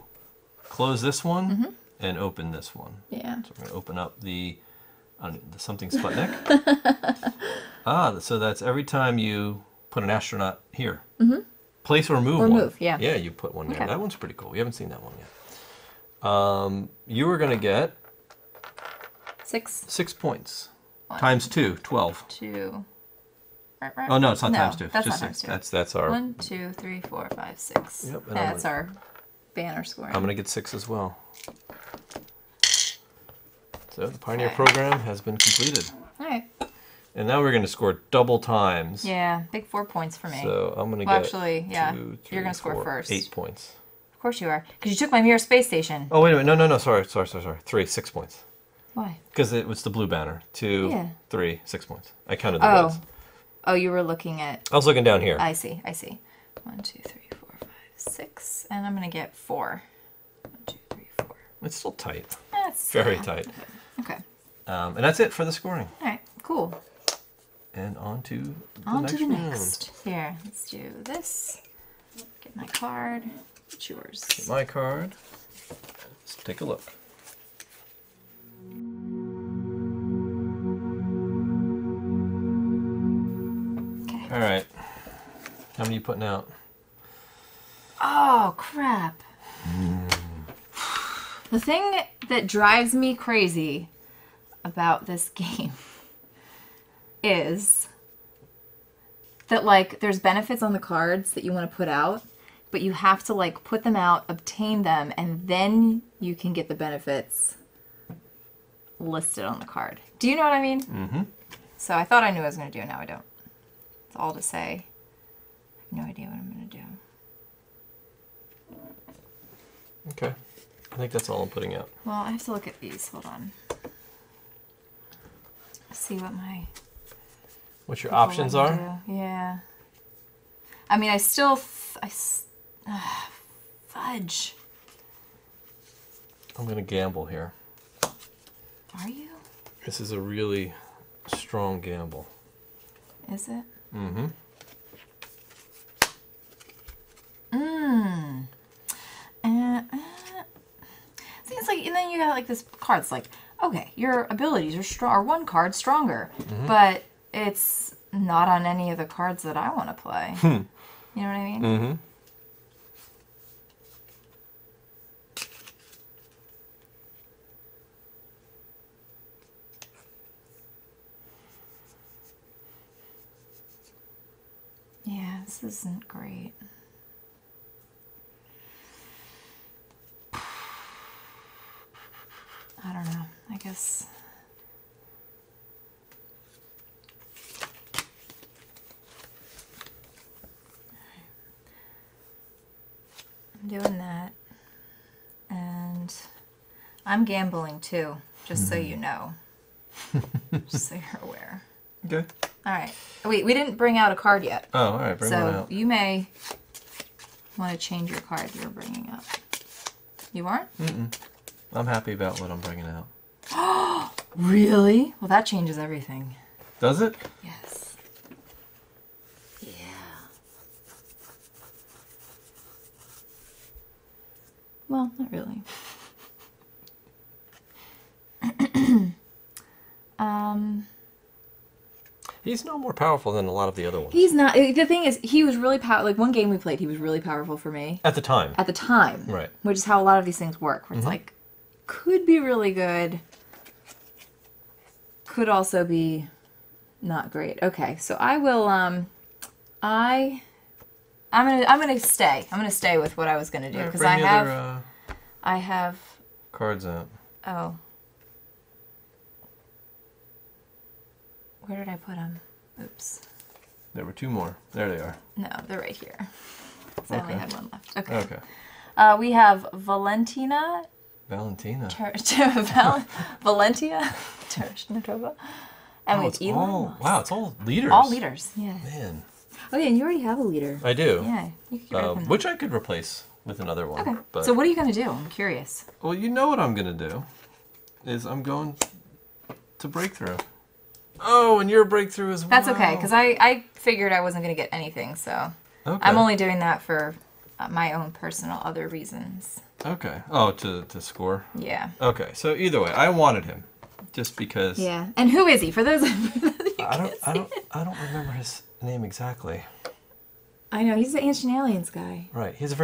Close this one and open this one. Yeah. So we're going to open up the something Sputnik. So that's every time you put an astronaut here. Place or move one. Or move, yeah. Yeah, you put one there. Okay. That one's pretty cool. We haven't seen that one yet. You are going to get... 6 points. One, times 2, 12. 2. Oh, no, it's not times 2. That's just not times 2. That's our... 1, 2, 3, 4, 5, 6. Yep, that's our... banner scoring. I'm going to get 6 as well. So the Pioneer program has been completed. All right. And now we're going to score double times. Yeah, big 4 points for me. So I'm going to get actually, yeah, 2, 3, you're going to score first. 8 points. Of course you are, because you took my Mir Space Station. Oh, wait a minute. No. Sorry. 6 points. Why? Because it was the blue banner. 2, 3, 6 points. I counted the reds. Oh, you were looking at... I was looking down here. I see. 1, 2, 3, 4, 5, 6, and I'm going to get 4. 1, 2, 3, 4. It's still tight. That's very tight. Okay. And that's it for the scoring. All right, cool. And on to the next. Here, let's do this. Get my card. It's yours. Get my card. Let's take a look. Okay. All right. How many are you putting out? Oh, crap. The thing that drives me crazy about this game is that, like, there's benefits on the cards that you want to put out, but you have to, like, put them out, obtain them, and then you can get the benefits listed on the card. Do you know what I mean? Mm-hmm. So I thought I knew what I was going to do, now I don't. It's all to say, I have no idea what I'm going to do. Okay. I think that's all I'm putting out. Well, I have to look at these. Hold on. See what my... What your options are? Yeah. I mean, I still... fudge. I'm going to gamble here. Are you? This is a really strong gamble. Is it? Mm-hmm. Mmm. See, it's like, and then you got like this card. It's like, okay, your abilities are strong, or one card stronger, but it's not on any of the cards that I want to play. You know what I mean? Yeah, this isn't great. I don't know. I guess. I'm doing that. And I'm gambling too, just so you know. Just so you're aware. Okay. All right. Wait, we didn't bring out a card yet. Oh, all right. Bring one out. So you may want to change your card you're bringing up. You aren't? Mm-mm. I'm happy about what I'm bringing out. Oh, really? Well, that changes everything. Does it? Yes. Yeah. Well, not really. He's no more powerful than a lot of the other ones. He's not. The thing is, he was really powerful. Like, one game we played, he was really powerful for me. At the time. At the time. Right. Which is how a lot of these things work. Where it's like, could be really good, could also be not great. Okay, so I will, I'm gonna stay. I'm gonna stay with what I was gonna do, because I have, I have... Cards out. Oh. Where did I put them? Oops. There were two more. There they are. No, they're right here. So I only had one left. Okay. Okay. We have Valentina Tereshnitova. And with Elon Musk. Wow, it's all leaders. All leaders, yeah. Man. Oh, yeah, and you already have a leader. I do. Yeah. You could which I could replace with another one. Okay. But... So what are you going to do? I'm curious. Well, you know what I'm going to do is I'm going to breakthrough. Oh, and your breakthrough as well. That's okay, because I figured I wasn't going to get anything, so I'm only doing that for my own personal other reasons. Okay. Oh, to score? Yeah. Okay, so either way, I wanted him, just because... Yeah, and who is he? For those of you I don't remember his name exactly. I know, he's the Ancient Aliens guy. Right, he's a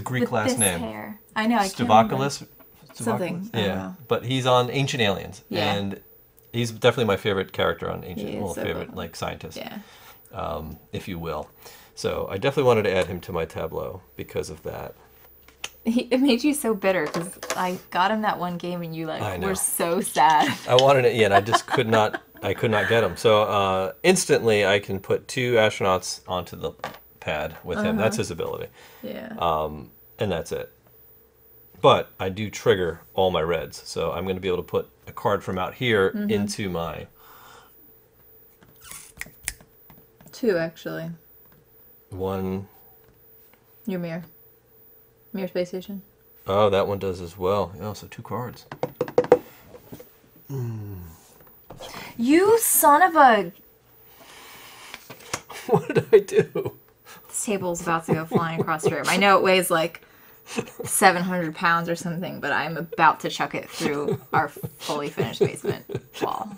Greek with last name. Hair. I know, I can't remember. Something. Yeah, but he's on Ancient Aliens, and... He's definitely my favorite character on Ancient, well, favorite like scientist, if you will. So I definitely wanted to add him to my tableau because of that. It made you so bitter because I got him that one game and you like were so sad. I wanted it, yeah, and I just could not. I could not get him. So instantly, I can put two astronauts onto the pad with him. That's his ability. Yeah. And that's it. But I do trigger all my reds, so I'm going to be able to put a card from out here into my... Two, actually. One... Your Mir. Mir Space Station. Oh, that one does as well. Oh, so two cards. Mm. You son of a... What did I do? This table's about to go flying across the room. I know it weighs like... 700 pounds or something, but I'm about to chuck it through our fully finished basement wall.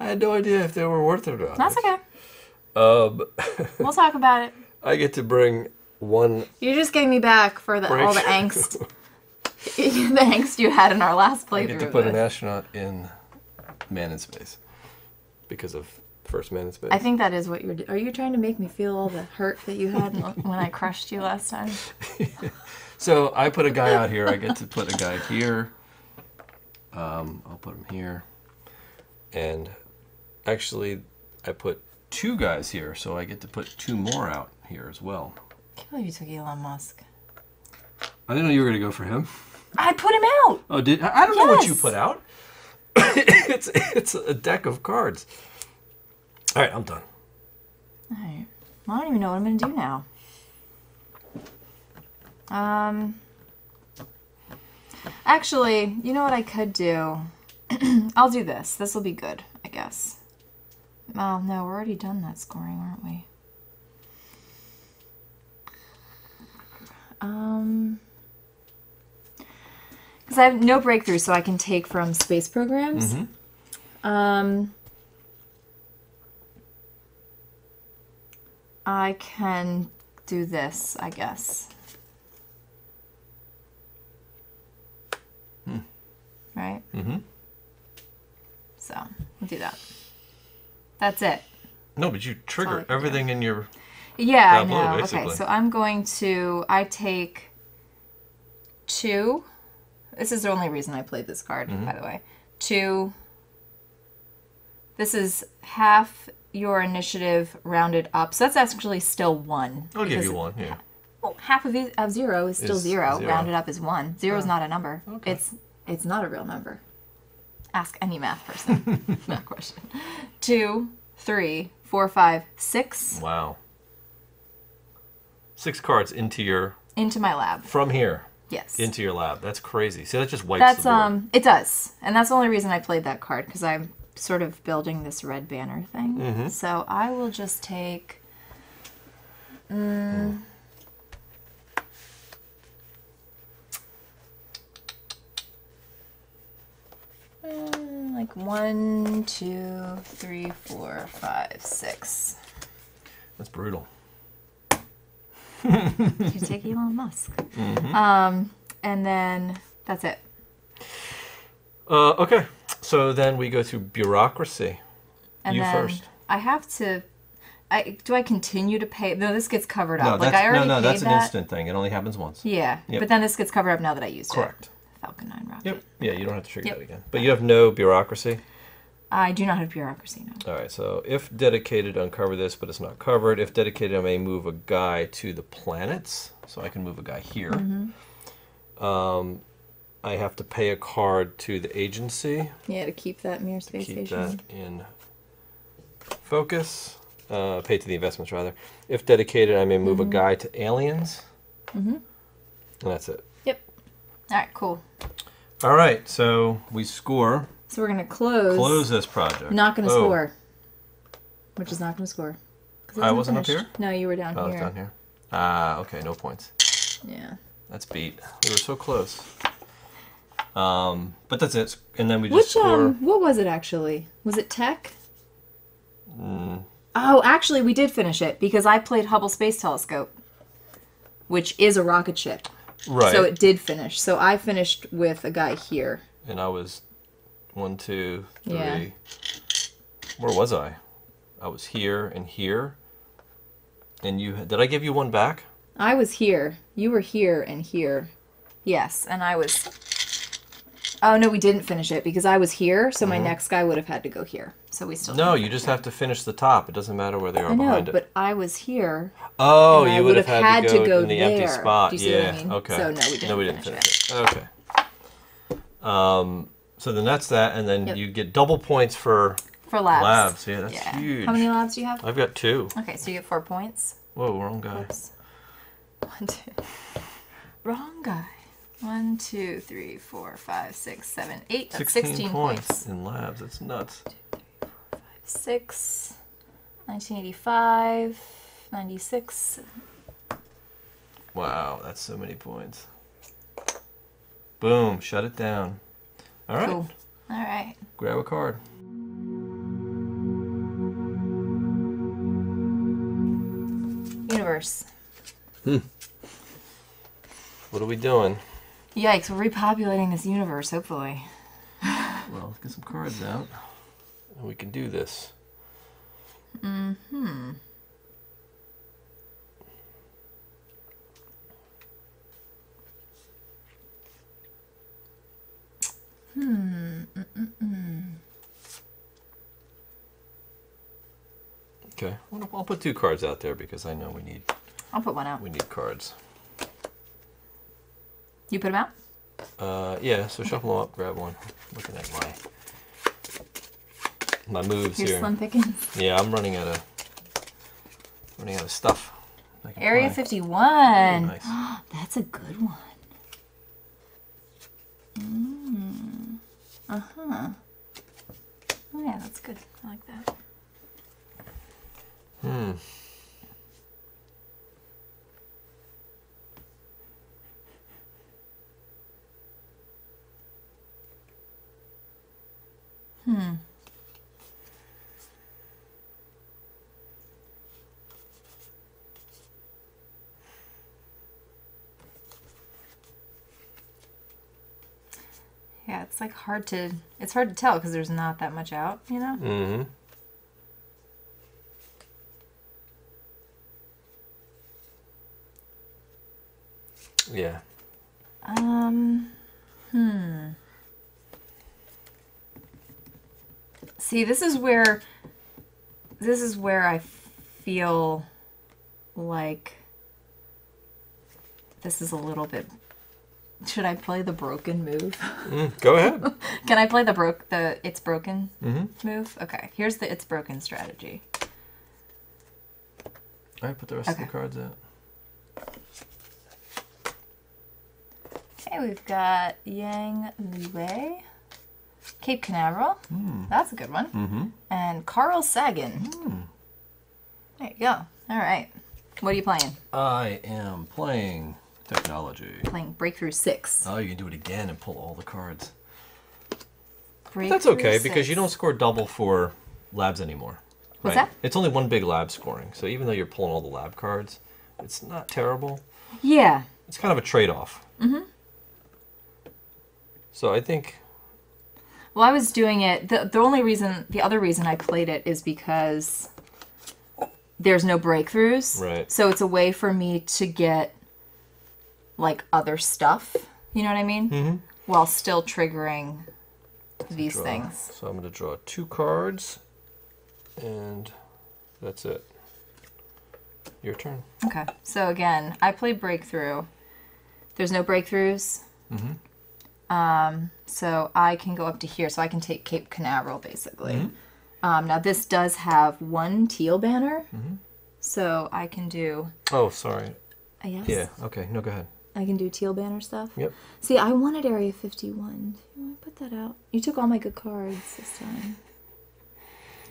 I had no idea if they were worth it or not. That's okay. We'll talk about it. I get to bring one. You're just getting me back for all the angst, the angst you had in our last playthrough. I get to put an astronaut in Man in Space because of First Man in Space. I think that is what you're doing. Are you trying to make me feel all the hurt that you had when I crushed you last time? So I put a guy out here. I get to put a guy here. I'll put him here. And actually, I put two guys here, so I get to put two more out here as well. I can't believe you took Elon Musk. I didn't know you were going to go for him. I put him out. Oh, did I don't know what you put out. It's a deck of cards. All right, I'm done. All right. Well, I don't even know what I'm going to do now. Actually, you know what I could do? I'll do this. This will be good, I guess. Oh, no, we're already done that scoring, aren't we? Because I have no breakthrough, so I can take from space programs. I can do this, I guess. Right? So, we'll do that. That's it. No, but you trigger everything in your... Yeah, I know. Basically. Okay, so I'm going to... I take two. This is the only reason I played this card, by the way. Two. This is half... your initiative rounded up. So that's actually still one. I'll give you one, yeah. Well, half of zero is still zero. Rounded up is one. Zero is not a number. Okay. It's not a real number. Ask any math person that question. 2, 3, 4, 5, 6. Wow. 6 cards into your... Into my lab. From here. Yes. Into your lab. That's crazy. See, that just wipes the board. It does. And that's the only reason I played that card, because I'm sort of building this red banner thing. Mm-hmm. So I will just take... like 1, 2, 3, 4, 5, 6. That's brutal. You take Elon Musk. Mm-hmm. And then that's it. Okay, so then we go to bureaucracy. And you first. I have to. Do I continue to pay? No, this gets covered up. Like I already paid that's an instant thing. It only happens once. Yeah, but then this gets covered up now that I used it. Correct. Falcon 9 rocket. Yep. Yeah, you don't have to trigger that again. But you have no bureaucracy? I do not have bureaucracy, no. All right, so if dedicated, uncover this, but it's not covered. If dedicated, I may move a guy to the planets. So I can move a guy here. Mm-hmm. I have to pay a card to the agency. Yeah, to keep that Mir Space Station. Keep that in focus. Pay to the investments, rather. If dedicated, I may move a guy to aliens. Mm-hmm. And that's it. Yep. All right, cool. All right, so we score. So we're going to close. Close this project. Not going to score. Which is not going to score. I wasn't up here? No, you were down here. I was down here. Ah, okay, no points. Yeah. That's beat. We were so close. But that's it. And then we just score. What was it, actually? Was it tech? Oh, actually, we did finish it, because I played Hubble Space Telescope, which is a rocket ship. Right. So it did finish. So I finished with a guy here. And I was 1, 2, 3. Yeah. Where was I? I was here and here. And you, did I give you one back? I was here. You were here and here. Yes, and I was... Oh, no, we didn't finish it because I was here, so my next guy would have had to go here. So we still... No, you just have to finish the top. It doesn't matter where they are behind it. But I was here. Oh, you would have had to go in the empty spot. Do you see what I mean? Okay. So no, we didn't finish it. Okay. So then that's that, and then you get double points for labs. Yeah, that's huge. How many labs do you have? I've got 2. Okay, so you get 4 points. Whoa, wrong guy. Oops. 1, 2. Wrong guy. 1, 2, 3, 4, 5, 6, 7, 8. That's 16 points in labs. That's nuts. 2, 3, 4, 5, 6, 1985, 96. Wow, that's so many points. Boom, shut it down. All right. Cool. All right. Grab a card. Universe. What are we doing? Yikes, we're repopulating this universe, hopefully. Well, let's get some cards out. And we can do this. Mm-hmm. Okay. I'll put 2 cards out there because I know we need... I'll put one out. We need cards. You put them out? Yeah, so shuffle them up, grab one. Looking at my moves here. You're slim picking? Yeah, I'm running out of stuff. Area 51. Really nice. That's a good one. Oh yeah, that's good. I like that. Yeah, it's like hard to tell because there's not that much out, you know? Mm-hmm. Yeah. See, this is where I feel like This is a little bit... Should I play the broken move? Go ahead. Can I play the it's broken move? Okay, here's the it's broken strategy. All right, put the rest of the cards out. Okay, we've got Yang Liwei, Cape Canaveral. That's a good one. And Carl Sagan. There you go. All right. What are you playing? I am playing technology. Playing Breakthrough 6. Oh, you can do it again and pull all the cards. That's okay, because you don't score double for labs anymore. What's that? It's only one big lab scoring. So even though you're pulling all the lab cards, it's not terrible. Yeah. It's kind of a trade-off. So I think... Well, I was doing it... The only reason... The other reason I played it is because there's no breakthroughs. Right. So it's a way for me to get, like, other stuff. You know what I mean? While still triggering these things. So I'm going to draw two cards. And that's it. Your turn. Okay. So again, I play breakthrough. There's no breakthroughs. So I can go up to here. So I can take Cape Canaveral, basically. Now this does have one teal banner. So I can do... Oh, sorry. Yes? Yeah. Okay. No, go ahead. I can do teal banner stuff? Yep. See, I wanted Area 51. Do you want to put that out? You took all my good cards this time.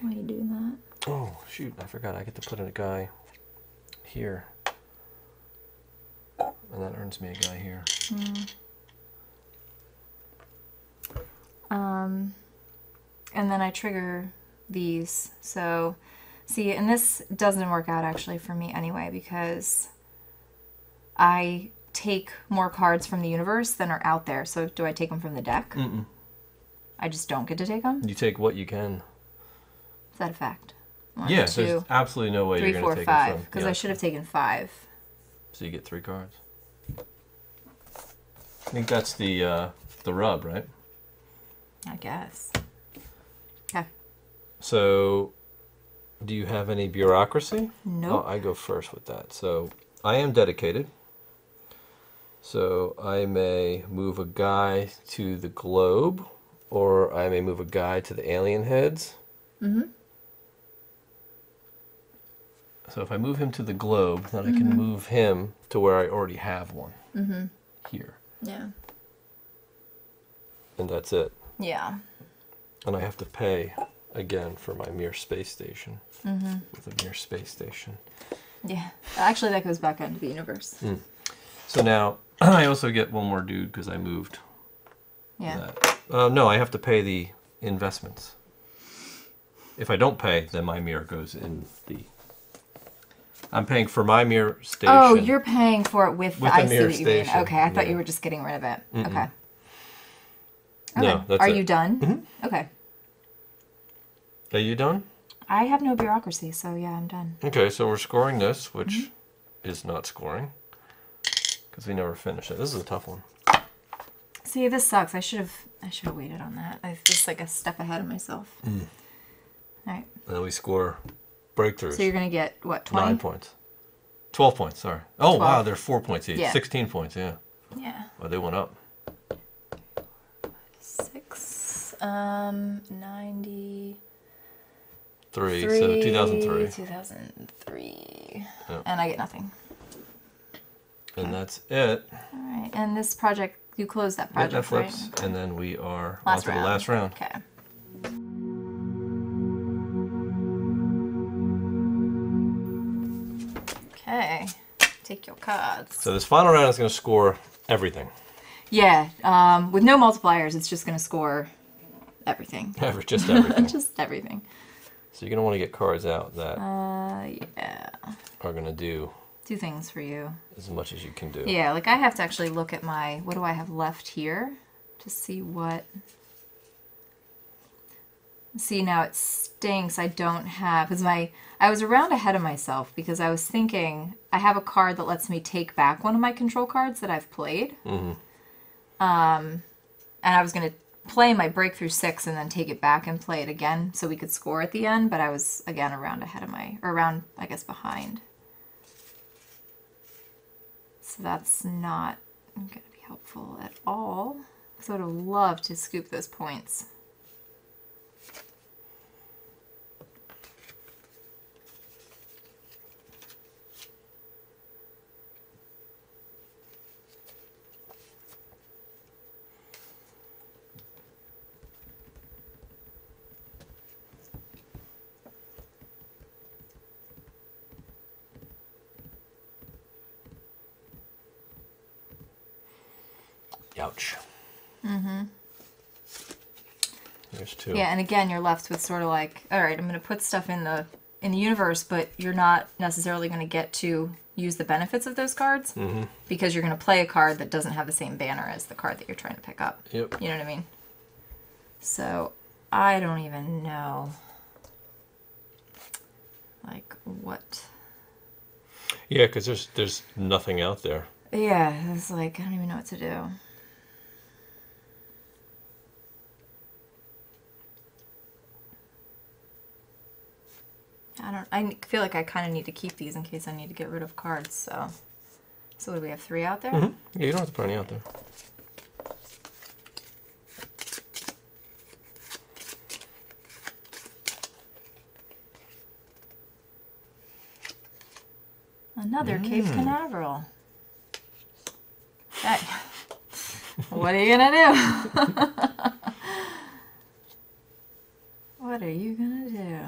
Why are you doing that? Oh, shoot. I forgot. I get to put in a guy here. And that earns me a guy here. And then I trigger these. So, see, and this doesn't work out actually for me anyway, because I take more cards from the universe than are out there. So do I take them from the deck? I just don't get to take them? You take what you can. Is that a fact? One, yeah, so there's absolutely no way you're going to take it from. Because I should have taken 5. So you get 3 cards. I think that's the rub, right? I guess. Okay. So do you have any bureaucracy? No. Nope. Oh, I go first with that. So I am dedicated. So I may move a guy to the globe, or I may move a guy to the alien heads. So if I move him to the globe, then I can move him to where I already have one. Here. Yeah. And that's it. Yeah. And I have to pay again for my Mir Space Station. With a Mir Space Station. Yeah. Actually, that goes back out into the universe. So now I also get one more dude because I moved. Yeah. No, I have to pay the investments. If I don't pay, then my mirror goes in the... I'm paying for my mirror station. Oh, you're paying for it with the... I see what you mean. Okay, I thought you were just getting rid of it. Okay. No, that's... Are you done? Okay. Are you done? I have no bureaucracy, so yeah, I'm done. Okay, so we're scoring this, which is not scoring. Because we never finished it. This is a tough one. See, this sucks. I should have waited on that. I was just like a step ahead of myself. All right. And then we score breakthroughs. So you're going to get, what, 20? 9 points. 12 points, sorry. Oh, 12. Wow, they're 4 points each. Yeah. 16 points, yeah. Yeah. Well, they went up. 6, 93, so 2003. 2003. Yep. And I get nothing. And that's it. All right. And this project, you close that project, that flips, right? And then we are last on to the last round. Okay. Okay, take your cards. So this final round is going to score everything. Yeah, with no multipliers, it's just going to score everything. Just everything. Just everything. So you're going to want to get cards out that are going to do things for you. As much as you can do. Yeah, like I have to actually look at my, what do I have left here to see what... See, now it stinks. I don't have, because I was around ahead of myself because I was thinking I have a card that lets me take back one of my control cards that I've played. And I was going to play my Breakthrough 6 and then take it back and play it again so we could score at the end, but I was, again, around ahead of my, or around, I guess, behind. So that's not going to be helpful at all, because I would have loved to scoop those points. Ouch. Mm-hmm. There's two. Yeah, and again, you're left with sort of like, all right, I'm going to put stuff in the universe, but you're not necessarily going to get to use the benefits of those cards mm-hmm. because you're going to play a card that doesn't have the same banner as the card that you're trying to pick up. Yep. You know what I mean? So I don't even know, like, what. Yeah, because there's nothing out there. Yeah, it's like I don't even know what to do. I feel like I kind of need to keep these in case I need to get rid of cards, so... So we have three out there? Mm-hmm. Yeah, you don't have to put any out there. Another Cape Canaveral. That, what are you gonna do? What are you gonna do?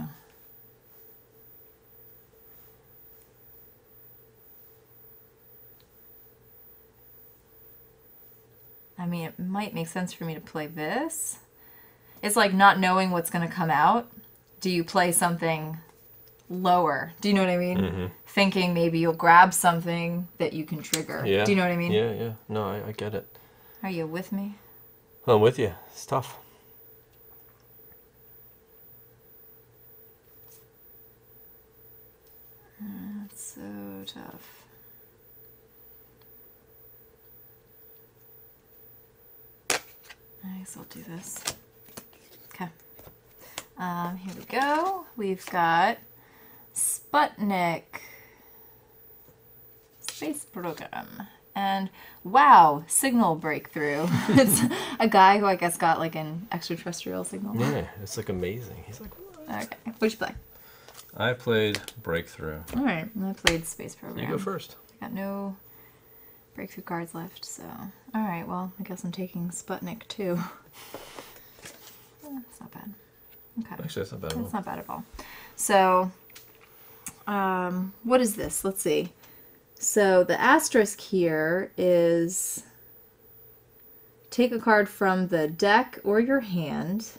I mean, it might make sense for me to play this. It's like not knowing what's going to come out. Do you play something lower? Do you know what I mean? Mm-hmm. Thinking maybe you'll grab something that you can trigger. Yeah. Do you know what I mean? Yeah, yeah. No, I get it. Are you with me? I'm with you. It's tough. It's so tough. I guess I'll do this. Okay. Here we go. We've got Sputnik, Space Program, and Wow signal breakthrough. It's a guy who I guess got like an extraterrestrial signal. Yeah, it's like amazing. He's like, what? Okay. What'd you play? I played Breakthrough. All right. I played Space Program. You go first. I got no breakthrough cards left, so. Alright, well, I guess I'm taking Sputnik too. That's not bad. Okay. Actually, that's not bad at all. That's not bad at all. So, what is this? Let's see. So, the asterisk here is take a card from the deck or your hand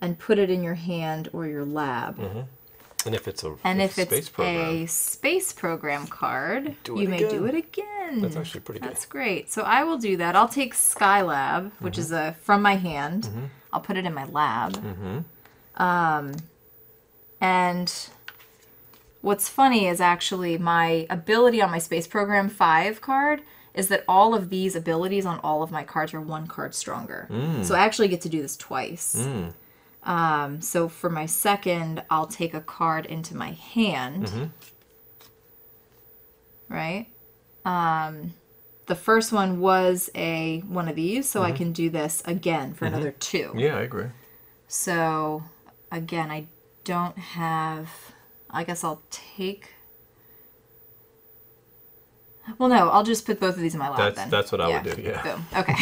and put it in your hand or your lab. Mm-hmm. And if it's a space program card, you may do it again. That's actually pretty good. That's great. So I will do that. I'll take Skylab, which mm-hmm. is from my hand. Mm-hmm. I'll put it in my lab. Mm-hmm. And what's funny is actually my ability on my Space Program 5 card is that all of these abilities on all of my cards are one card stronger. Mm. So I actually get to do this twice. Mm. So for my second, I'll take a card into my hand, mm-hmm. right? The first one was one of these, so mm-hmm. I can do this again for mm-hmm. another two. Yeah, I agree. So again, I don't have, I guess I'll take, well, no, I'll just put both of these in my lap then. That's what I would do, yeah. Boom. Okay.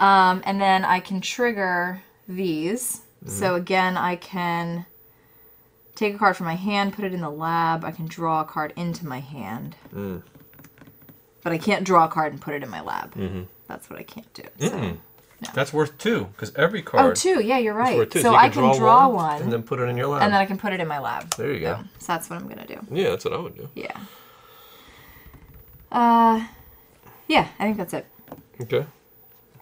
And then I can trigger these. Mm-hmm. So again, I can take a card from my hand, put it in the lab. I can draw a card into my hand. Mm. But I can't draw a card and put it in my lab. Mm-hmm. That's what I can't do. So, no. That's worth two, because every card... Oh, two. Yeah, you're right. Worth two. So I can draw one. And then put it in your lab. And then I can put it in my lab. There you go. So that's what I'm going to do. Yeah, that's what I would do. Yeah. Yeah, I think that's it. Okay.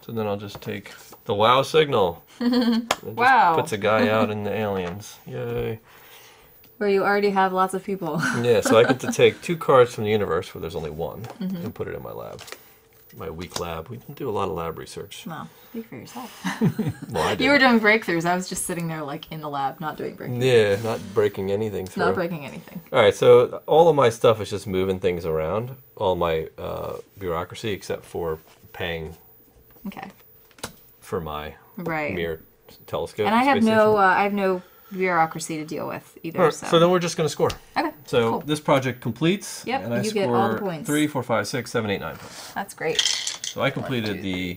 So then I'll just take the Wow signal. Wow. Puts a guy out in the aliens. Yay. Where you already have lots of people. Yeah, so I get to take two cards from the universe where there's only one mm-hmm. and put it in my lab. my weak lab. We didn't do a lot of lab research. No, speak for yourself. Well, I did. You were doing breakthroughs. I was just sitting there like in the lab, not doing breakthroughs. Yeah, not breaking anything through. Not breaking anything. All right, so all of my stuff is just moving things around, all my bureaucracy except for paying for my Mir telescope. And I have no bureaucracy to deal with either. Right, so then we're just going to score. Okay. So this project completes. Yep. And I score get all the points. 3, 4, 5, 6, 7, 8, 9 points. That's great. So I completed the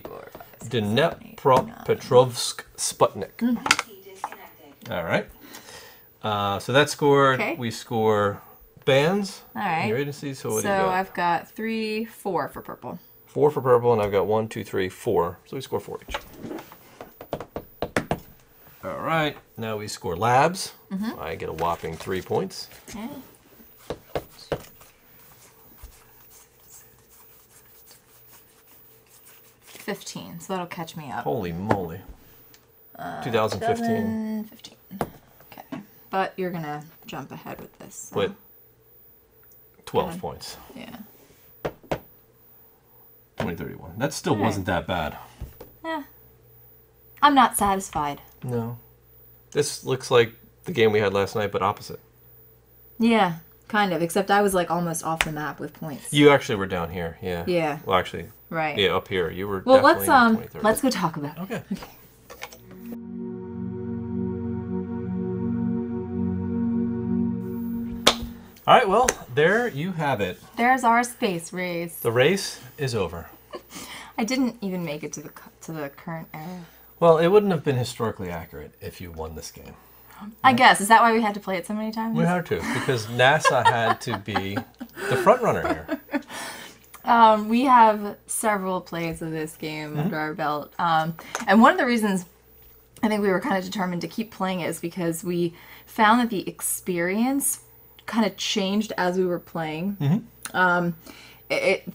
Dnepropetrovsk Sputnik. Mm-hmm. All right. So that scored. Okay. We score bands. All right. Your agencies. So what do you got? I've got 3, 4 for purple. 4 for purple, and I've got 1, 2, 3, 4. So we score 4 each. All right, now we score labs. Mm-hmm. I get a whopping 3 points. Okay. $15, so that'll catch me up. Holy moly. 2015. 2015. Okay, but you're going to jump ahead with this. So. But 12 points. Yeah. 2031. That still wasn't that bad. Yeah. I'm not satisfied. No. This looks like the game we had last night, but opposite. Yeah, kind of. Except I was like almost off the map with points. You actually were down here, yeah. Yeah. Well, actually, right. Yeah, up here. You were. Well, let's let's go talk about it. Okay. Okay. All right. Well, there you have it. There's our space race. The race is over. I didn't even make it to the current era. Well, it wouldn't have been historically accurate if you won this game. I guess. Is that why we had to play it so many times? We had to, because NASA had to be the front runner here. We have several plays of this game under our belt. And one of the reasons I think we were kind of determined to keep playing it is because we found that the experience kind of changed as we were playing.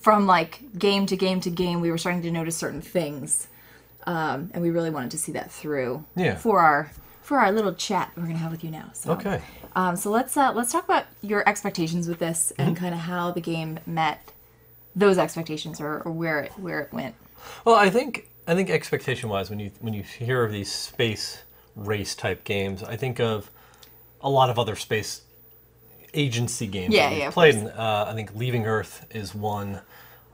From like game to game to game, we were starting to notice certain things. And we really wanted to see that through for our little chat we're gonna have with you now. So, okay. So let's talk about your expectations with this and kind of how the game met those expectations, or where it went. Well, I think expectation wise, when you hear of these space race type games, I think of a lot of other space agency games that we've played. I think Leaving Earth is one.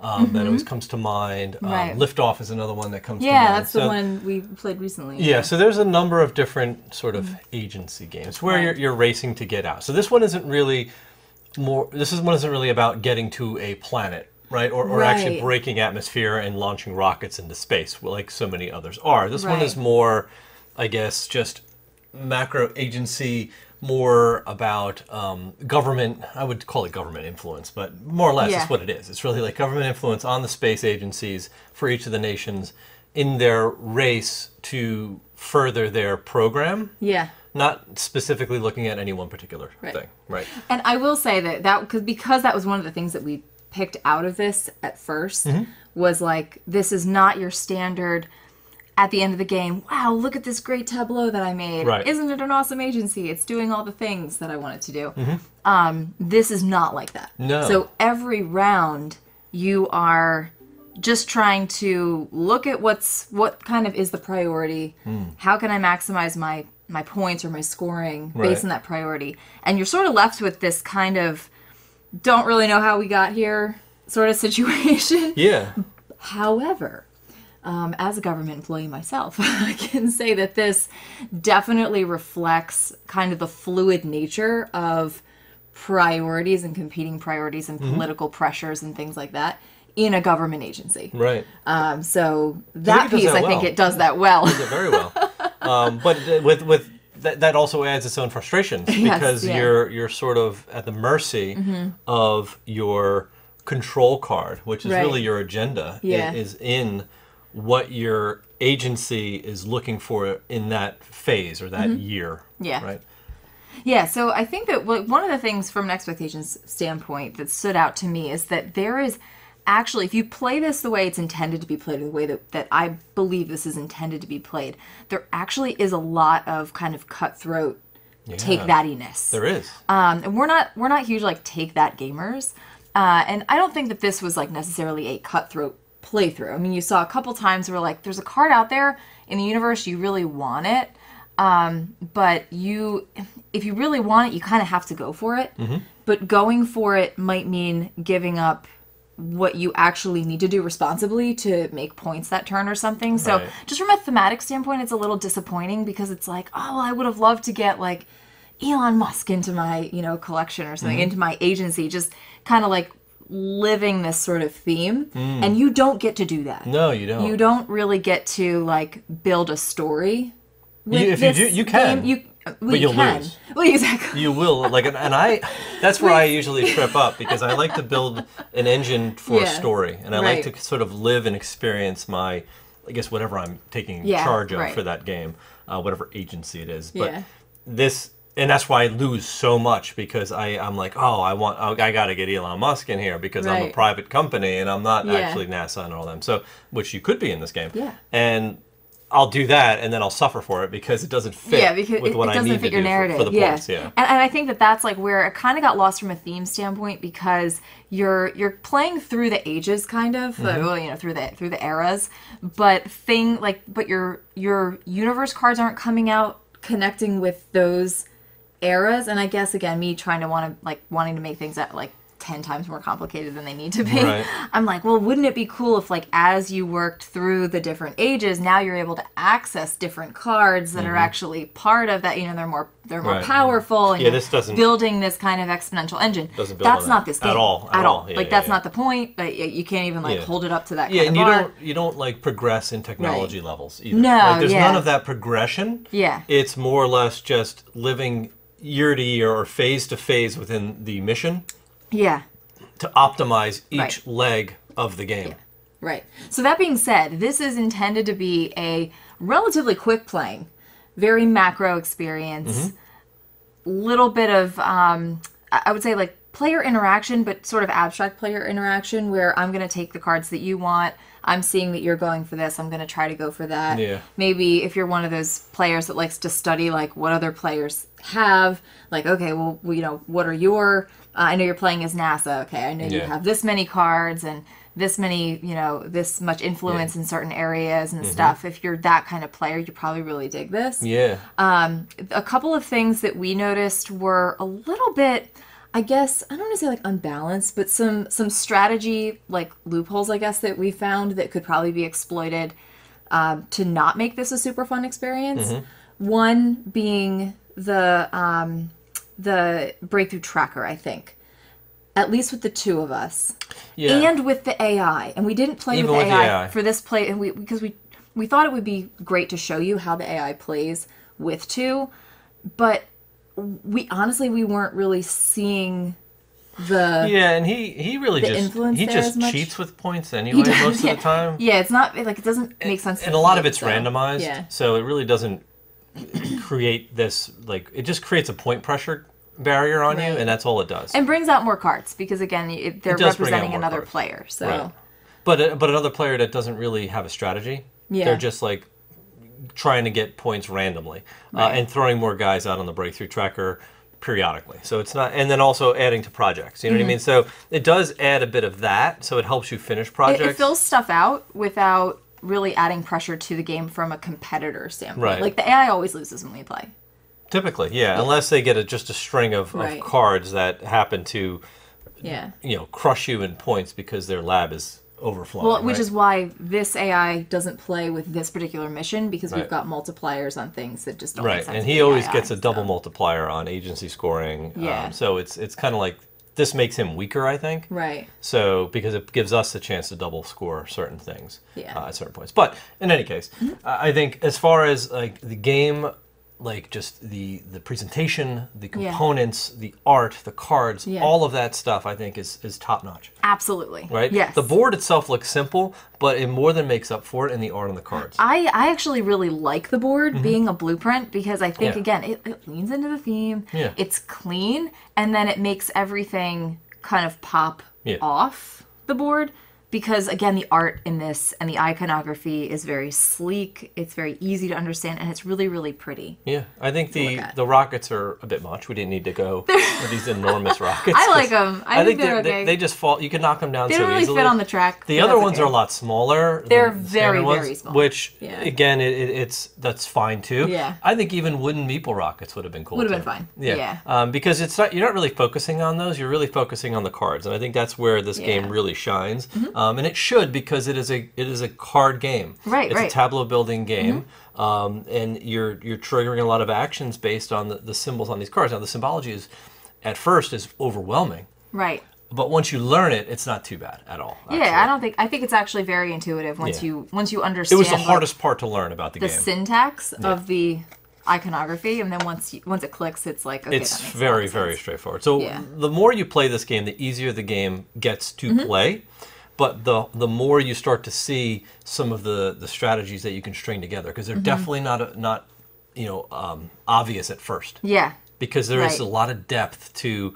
That always comes to mind. Liftoff is another one that comes to mind. Yeah, that's the one we played recently. Yeah, so there's a number of different sort of agency games where you're racing to get out. So this one isn't really about getting to a planet, right? Or actually breaking atmosphere and launching rockets into space, like so many others are. This one is more, I guess, just macro agency, more about government, I would call it government influence, but more or less that's what it is. It's really like government influence on the space agencies for each of the nations in their race to further their program. Yeah. Not specifically looking at any one particular thing. Right. And I will say that, because that was one of the things that we picked out of this at first, was like, this is not your standard... At the end of the game, wow, look at this great tableau that I made. Right. Isn't it an awesome agency? It's doing all the things that I want it to do. This is not like that. No. So every round, you are just trying to look at what kind of is the priority. How can I maximize my points or my scoring based on that priority? And you're sort of left with this kind of don't really know how we got here sort of situation. Yeah. However... as a government employee myself, I can say that this definitely reflects kind of the fluid nature of priorities and competing priorities and political pressures and things like that in a government agency. Right. So that piece, I think it does that well. It does it very well. But with that also adds its own frustrations because you're sort of at the mercy of your control card, which is really your agenda. It is in... what your agency is looking for in that phase or that year. Yeah. Right? Yeah, so I think that one of the things from an expectations standpoint that stood out to me is that there is actually, if you play this the way it's intended to be played, the way that I believe this is intended to be played, there actually is a lot of kind of cutthroat take that-iness. There is. And we're not huge like take that gamers. And I don't think that this was like necessarily a cutthroat playthrough. I mean, you saw a couple times where like there's a card out there in the universe, you really want it, but if you really want it, you kind of have to go for it. Mm-hmm. But going for it might mean giving up what you actually need to do responsibly to make points that turn or something. So right. Just from a thematic standpoint, it's a little disappointing because it's like, oh, I would have loved to get like Elon Musk into my, collection or something, mm-hmm. into my agency, just kind of like living this sort of theme. Mm. And you don't get to do that. No, you don't. You don't really get to like build a story. If you do, you can. But you'll lose. Well, exactly. You will. That's where I usually trip up, because I like to build an engine for a story. And I like to sort of live and experience my, I guess, whatever I'm taking charge of for that game, whatever agency it is. But this, and that's why I lose so much, because I'm like, oh, I got to get Elon Musk in here because I'm a private company and I'm not actually NASA and all them. So, which you could be in this game. Yeah. And I'll do that, and then I'll suffer for it because it doesn't fit with what I need to do for the points. Yeah, and I think that that's like where it kind of got lost from a theme standpoint, because you're playing through the ages, kind of, mm-hmm. Through the eras, but your universe cards aren't coming out connecting with those eras, and I guess again, me wanting to make things that like 10 times more complicated than they need to be. Right. I'm like, well, wouldn't it be cool if like as you worked through the different ages, now you're able to access different cards that mm-hmm. are actually part of that, they're more powerful and this doesn't building this kind of exponential engine. Doesn't build that's on not that. This game at all. Yeah, that's not the point. But you can't even hold it up to that kind of bar. You don't like progress in technology levels either. No, there's none of that progression. Yeah. It's more or less just living year to year or phase to phase within the mission. Yeah. To optimize each leg of the game. Yeah. Right. So that being said, this is intended to be a relatively quick playing, very macro experience, little bit of, I would say like player interaction, but sort of abstract player interaction where I'm going to take the cards that you want. I'm seeing that you're going for this. I'm going to try to go for that. Yeah. Maybe if you're one of those players that likes to study like what other players have, like, okay, well, what are your... I know you're playing as NASA. Okay, I know you have this many cards and this many, this much influence in certain areas and stuff. If you're that kind of player, you probably really dig this. Yeah. A couple of things that we noticed were a little bit, I guess, I don't want to say like unbalanced, but some strategy like loopholes, I guess, that we found that could probably be exploited to not make this a super fun experience. Mm-hmm. One being the breakthrough tracker, I think, at least with the two of us, and with the AI, and we didn't play with AI for this play, and because we thought it would be great to show you how the AI plays with two, but we honestly weren't really seeing the and he really just cheats with points anyway most of the time. Yeah, it's not like it doesn't make sense. And a lot of it's randomized, so it really doesn't create this, like, it just creates a point pressure barrier on you, and that's all it does. And brings out more cards, because again, they're representing another player, so... Right. But another player that doesn't really have a strategy, they're just, like, trying to get points randomly, and throwing more guys out on the breakthrough tracker periodically. So it's not... And then also adding to projects, you know what I mean? So it does add a bit of that, so it helps you finish projects. It fills stuff out without... really adding pressure to the game from a competitor standpoint. Right. Like, the AI always loses when we play. Typically, unless they get just a string of cards that happen to, crush you in points because their lab is overflowing. Well, which is why this AI doesn't play with this particular mission, because we've got multipliers on things that just don't make sense. Right, and he always gets a double multiplier on agency scoring. Yeah. So it's kind of like... This makes him weaker, I think. Right. So, because it gives us the chance to double score certain things at certain points. But, in any case, I think as far as, like, the game, like, just the presentation, the components, the art, the cards, all of that stuff, I think, is top-notch. Absolutely. Right? Yes. The board itself looks simple, but it more than makes up for it in the art on the cards. I actually really like the board being a blueprint, because I think, again, it leans into the theme. Yeah. It's clean. And then it makes everything kind of pop off the board because again, the art in this and the iconography is very sleek, it's very easy to understand, and it's really, really pretty. Yeah, I think the rockets are a bit much. We didn't need to go with these enormous rockets. I like them. I think they're okay. They just fall. You can knock them down so easily. They don't really fit on the track. The other ones are a lot smaller. They're very, very small. Which, again, that's fine too. Yeah. I think even wooden meeple rockets would have been cool. Would have been fine. Yeah. Because it's not, you're not really focusing on those. You're really focusing on the cards, and I think that's where this game really shines. Mm-hmm. And it should, because it is a card game. Right, it's a tableau building game, mm-hmm. And you're triggering a lot of actions based on the symbols on these cards. Now the symbology is, at first, is overwhelming. Right. But once you learn it, it's not too bad at all. Actually. Yeah, I think it's actually very intuitive once you understand. It was the hardest part to learn about the game. The syntax of the iconography, and then once it clicks, it's like, okay, it's very, very straightforward. So the more you play this game, the easier the game gets to mm-hmm. play. But the more you start to see some of the strategies that you can string together, because they're mm-hmm. definitely not obvious at first. Yeah. Because there is a lot of depth to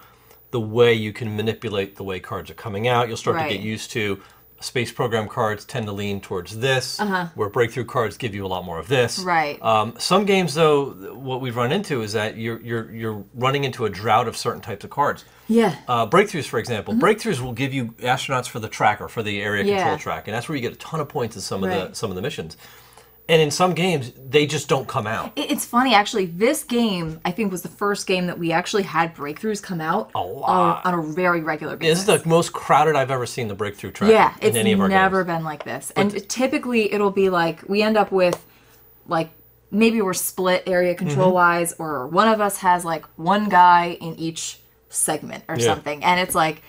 the way you can manipulate the way cards are coming out. You'll start to get used to space program cards tend to lean towards this, where breakthrough cards give you a lot more of this. Right. Some games, though, what we've run into is that you're running into a drought of certain types of cards. Yeah. Breakthroughs, for example. Mm-hmm. Breakthroughs will give you astronauts for the tracker, for the area control track, and that's where you get a ton of points in some of the missions. And in some games, they just don't come out. It's funny, actually. This game, I think, was the first game that we actually had breakthroughs come out a lot. On a very regular basis. This is the most crowded I've ever seen the breakthrough track in any of our games. Yeah, it's never been like this. But and typically, it'll be like, we end up with, like, maybe we're split area control-wise, mm-hmm. or one of us has, like, one guy in each segment or something. And it's like,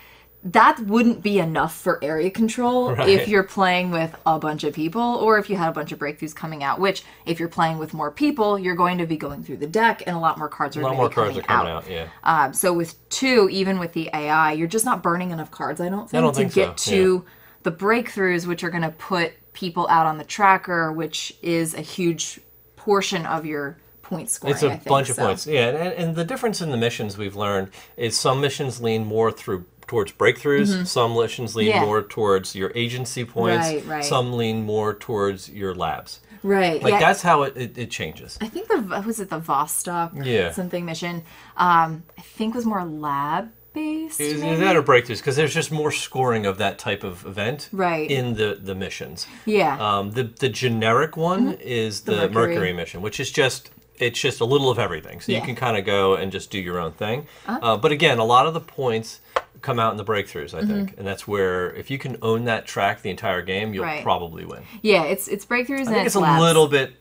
that wouldn't be enough for area control if you're playing with a bunch of people, or if you had a bunch of breakthroughs coming out, which, if you're playing with more people, you're going to be going through the deck, and a lot more cards are going to be coming out. So with two, even with the AI, you're just not burning enough cards, I don't think, to get to the breakthroughs, which are going to put people out on the tracker, which is a huge portion of your point scoring. It's a bunch of points. Yeah, and the difference in the missions we've learned is some missions lean more towards breakthroughs, mm-hmm. some missions lean more towards your agency points, some lean more towards your labs. Right. Like that's how it changes. I think was it the Vostok something mission, I think was more lab based. Is that or breakthroughs? Because there's just more scoring of that type of event in the missions. Yeah. The generic one mm-hmm. is the Mercury mission, which is just a little of everything. So you can kind of go and just do your own thing. Uh-huh. But again, a lot of the points come out in the breakthroughs, I think, and that's where if you can own that track the entire game, you'll probably win. Yeah, it's breakthroughs. I think it's a little bit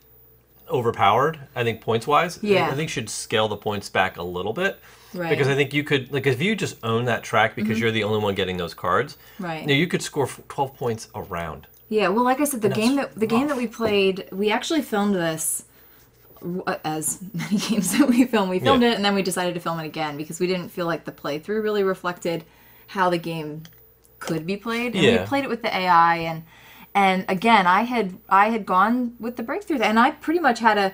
overpowered. I think points wise, I think you should scale the points back a little bit because I think you could, like, if you just own that track because you're the only one getting those cards. Right. You know, you could score 12 points a round. Yeah. Well, like I said, the game that we played, we actually filmed this. As many games that we filmed it, and then we decided to film it again because we didn't feel like the playthrough really reflected how the game could be played. And we played it with the AI, and again, I had gone with the breakthrough, and I pretty much had a.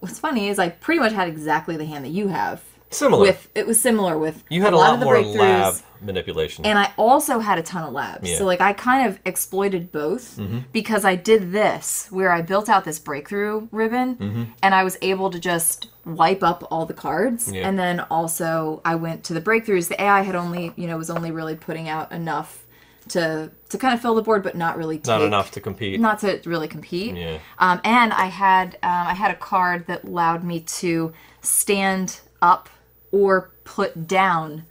What's funny is I pretty much had exactly the hand that you have. Similar. It was similar. You had a lot more lab manipulation, and I also had a ton of labs. Yeah. So like I kind of exploited both because I did this where I built out this breakthrough ribbon, and I was able to just wipe up all the cards, and then also I went to the breakthroughs. The AI had was only really putting out enough to kind of fill the board, but not enough to really compete. Yeah. And I had a card that allowed me to stand up or put down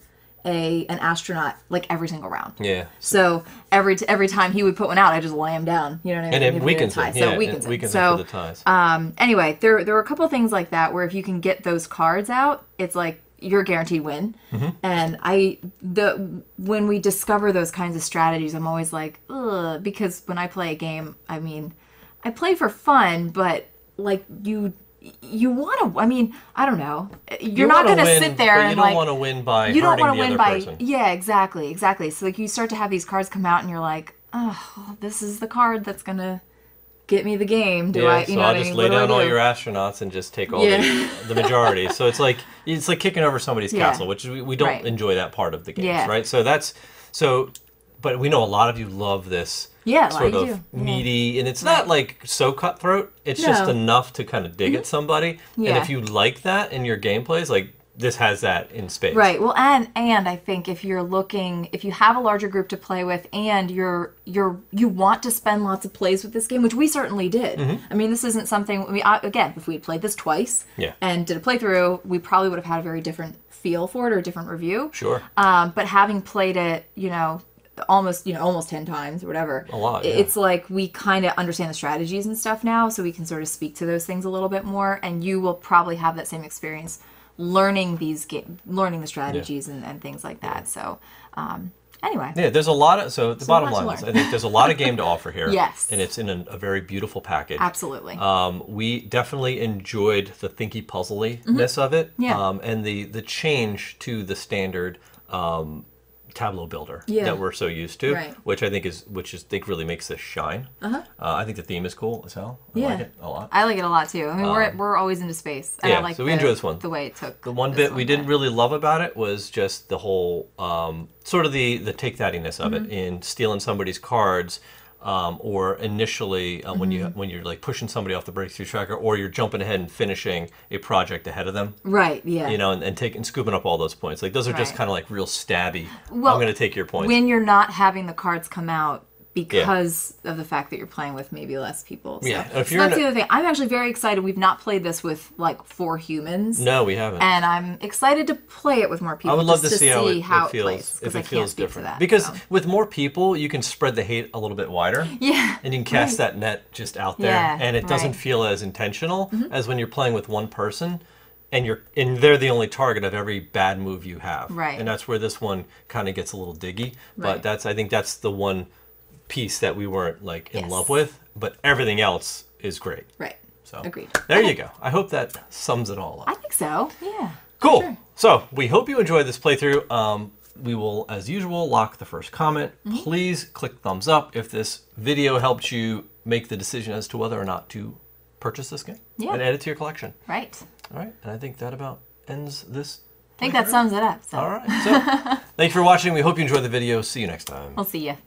an astronaut like every single round. Yeah. So every time he would put one out, I just lay him down. You know what I mean? And it weakens him. So it weakens him for the ties. Anyway, there were a couple of things like that where if you can get those cards out, it's like you're guaranteed win. Mm-hmm. And when we discover those kinds of strategies, I'm always like, ugh, because when I play a game, I mean, I play for fun, but like you want to, I mean, I don't know. You're not going to sit there and like... You don't want to win by hurting the other person. Yeah, exactly. So like you start to have these cards come out and you're like, oh, this is the card that's going to get me the game. So I'll just lay down all your astronauts and just take all the majority. So it's like kicking over somebody's castle, which we don't enjoy that part of the games, right? So But we know a lot of you love this sort of meaty, and it's not like so cutthroat. It's just enough to kind of dig at somebody. Yeah. And if you like that in your gameplays, like this has that in space. Right. Well, and I think if you're looking, if you have a larger group to play with, and you want to spend lots of plays with this game, which we certainly did. I mean, this isn't something. I mean, again, if we played this twice and did a playthrough, we probably would have had a very different feel for it or a different review. Sure. But having played it, you know, almost 10 times or whatever. A lot. Yeah. It's like we kind of understand the strategies and stuff now, so we can sort of speak to those things a little bit more. And you will probably have that same experience learning these learning the strategies and things like that. So anyway. Yeah, there's a lot of the bottom line is I think there's a lot of game to offer here. Yes. And it's in a very beautiful package. Absolutely. We definitely enjoyed the thinky puzzly-ness of it. Yeah. And the change to the standard tableau builder that we're so used to, which I think is I think really makes this shine. I think the theme is cool as hell. I like it a lot. I like it a lot too. I mean, we're always into space. And I like so we enjoy this one. The way it took the one bit we didn't really love about it was just the whole sort of the take thatiness of it in stealing somebody's cards. Or initially when you're like pushing somebody off the breakthrough tracker, or you're jumping ahead and finishing a project ahead of them, you know, and scooping up all those points. Like those are just kind of like real stabby. Well, I'm going to take your points when you're not having the cards come out because of the fact that you're playing with maybe less people. So. Yeah, if you're so that's the other thing. I'm actually very excited. We've not played this with like 4 humans. No, we haven't. And I'm excited to play it with more people. I would love to see how it feels. If it feels different, because with more people, you can spread the hate a little bit wider. Yeah, and you can cast that net just out there, and it doesn't feel as intentional as when you're playing with one person. And they're the only target of every bad move you have. Right, and that's where this one kind of gets a little diggy. But I think that's the one piece that we weren't like in love with, but everything else is great. Right. So agreed. There you go. I hope that sums it all up. I think so. Yeah. Cool. Sure. So we hope you enjoyed this playthrough. We will, as usual, lock the first comment. Please click thumbs up if this video helped you make the decision as to whether or not to purchase this game and add it to your collection. Right. All right. And I think that about ends this playthrough. I think that sums it up. So. All right. So thank you for watching. We hope you enjoyed the video. See you next time. We'll see you.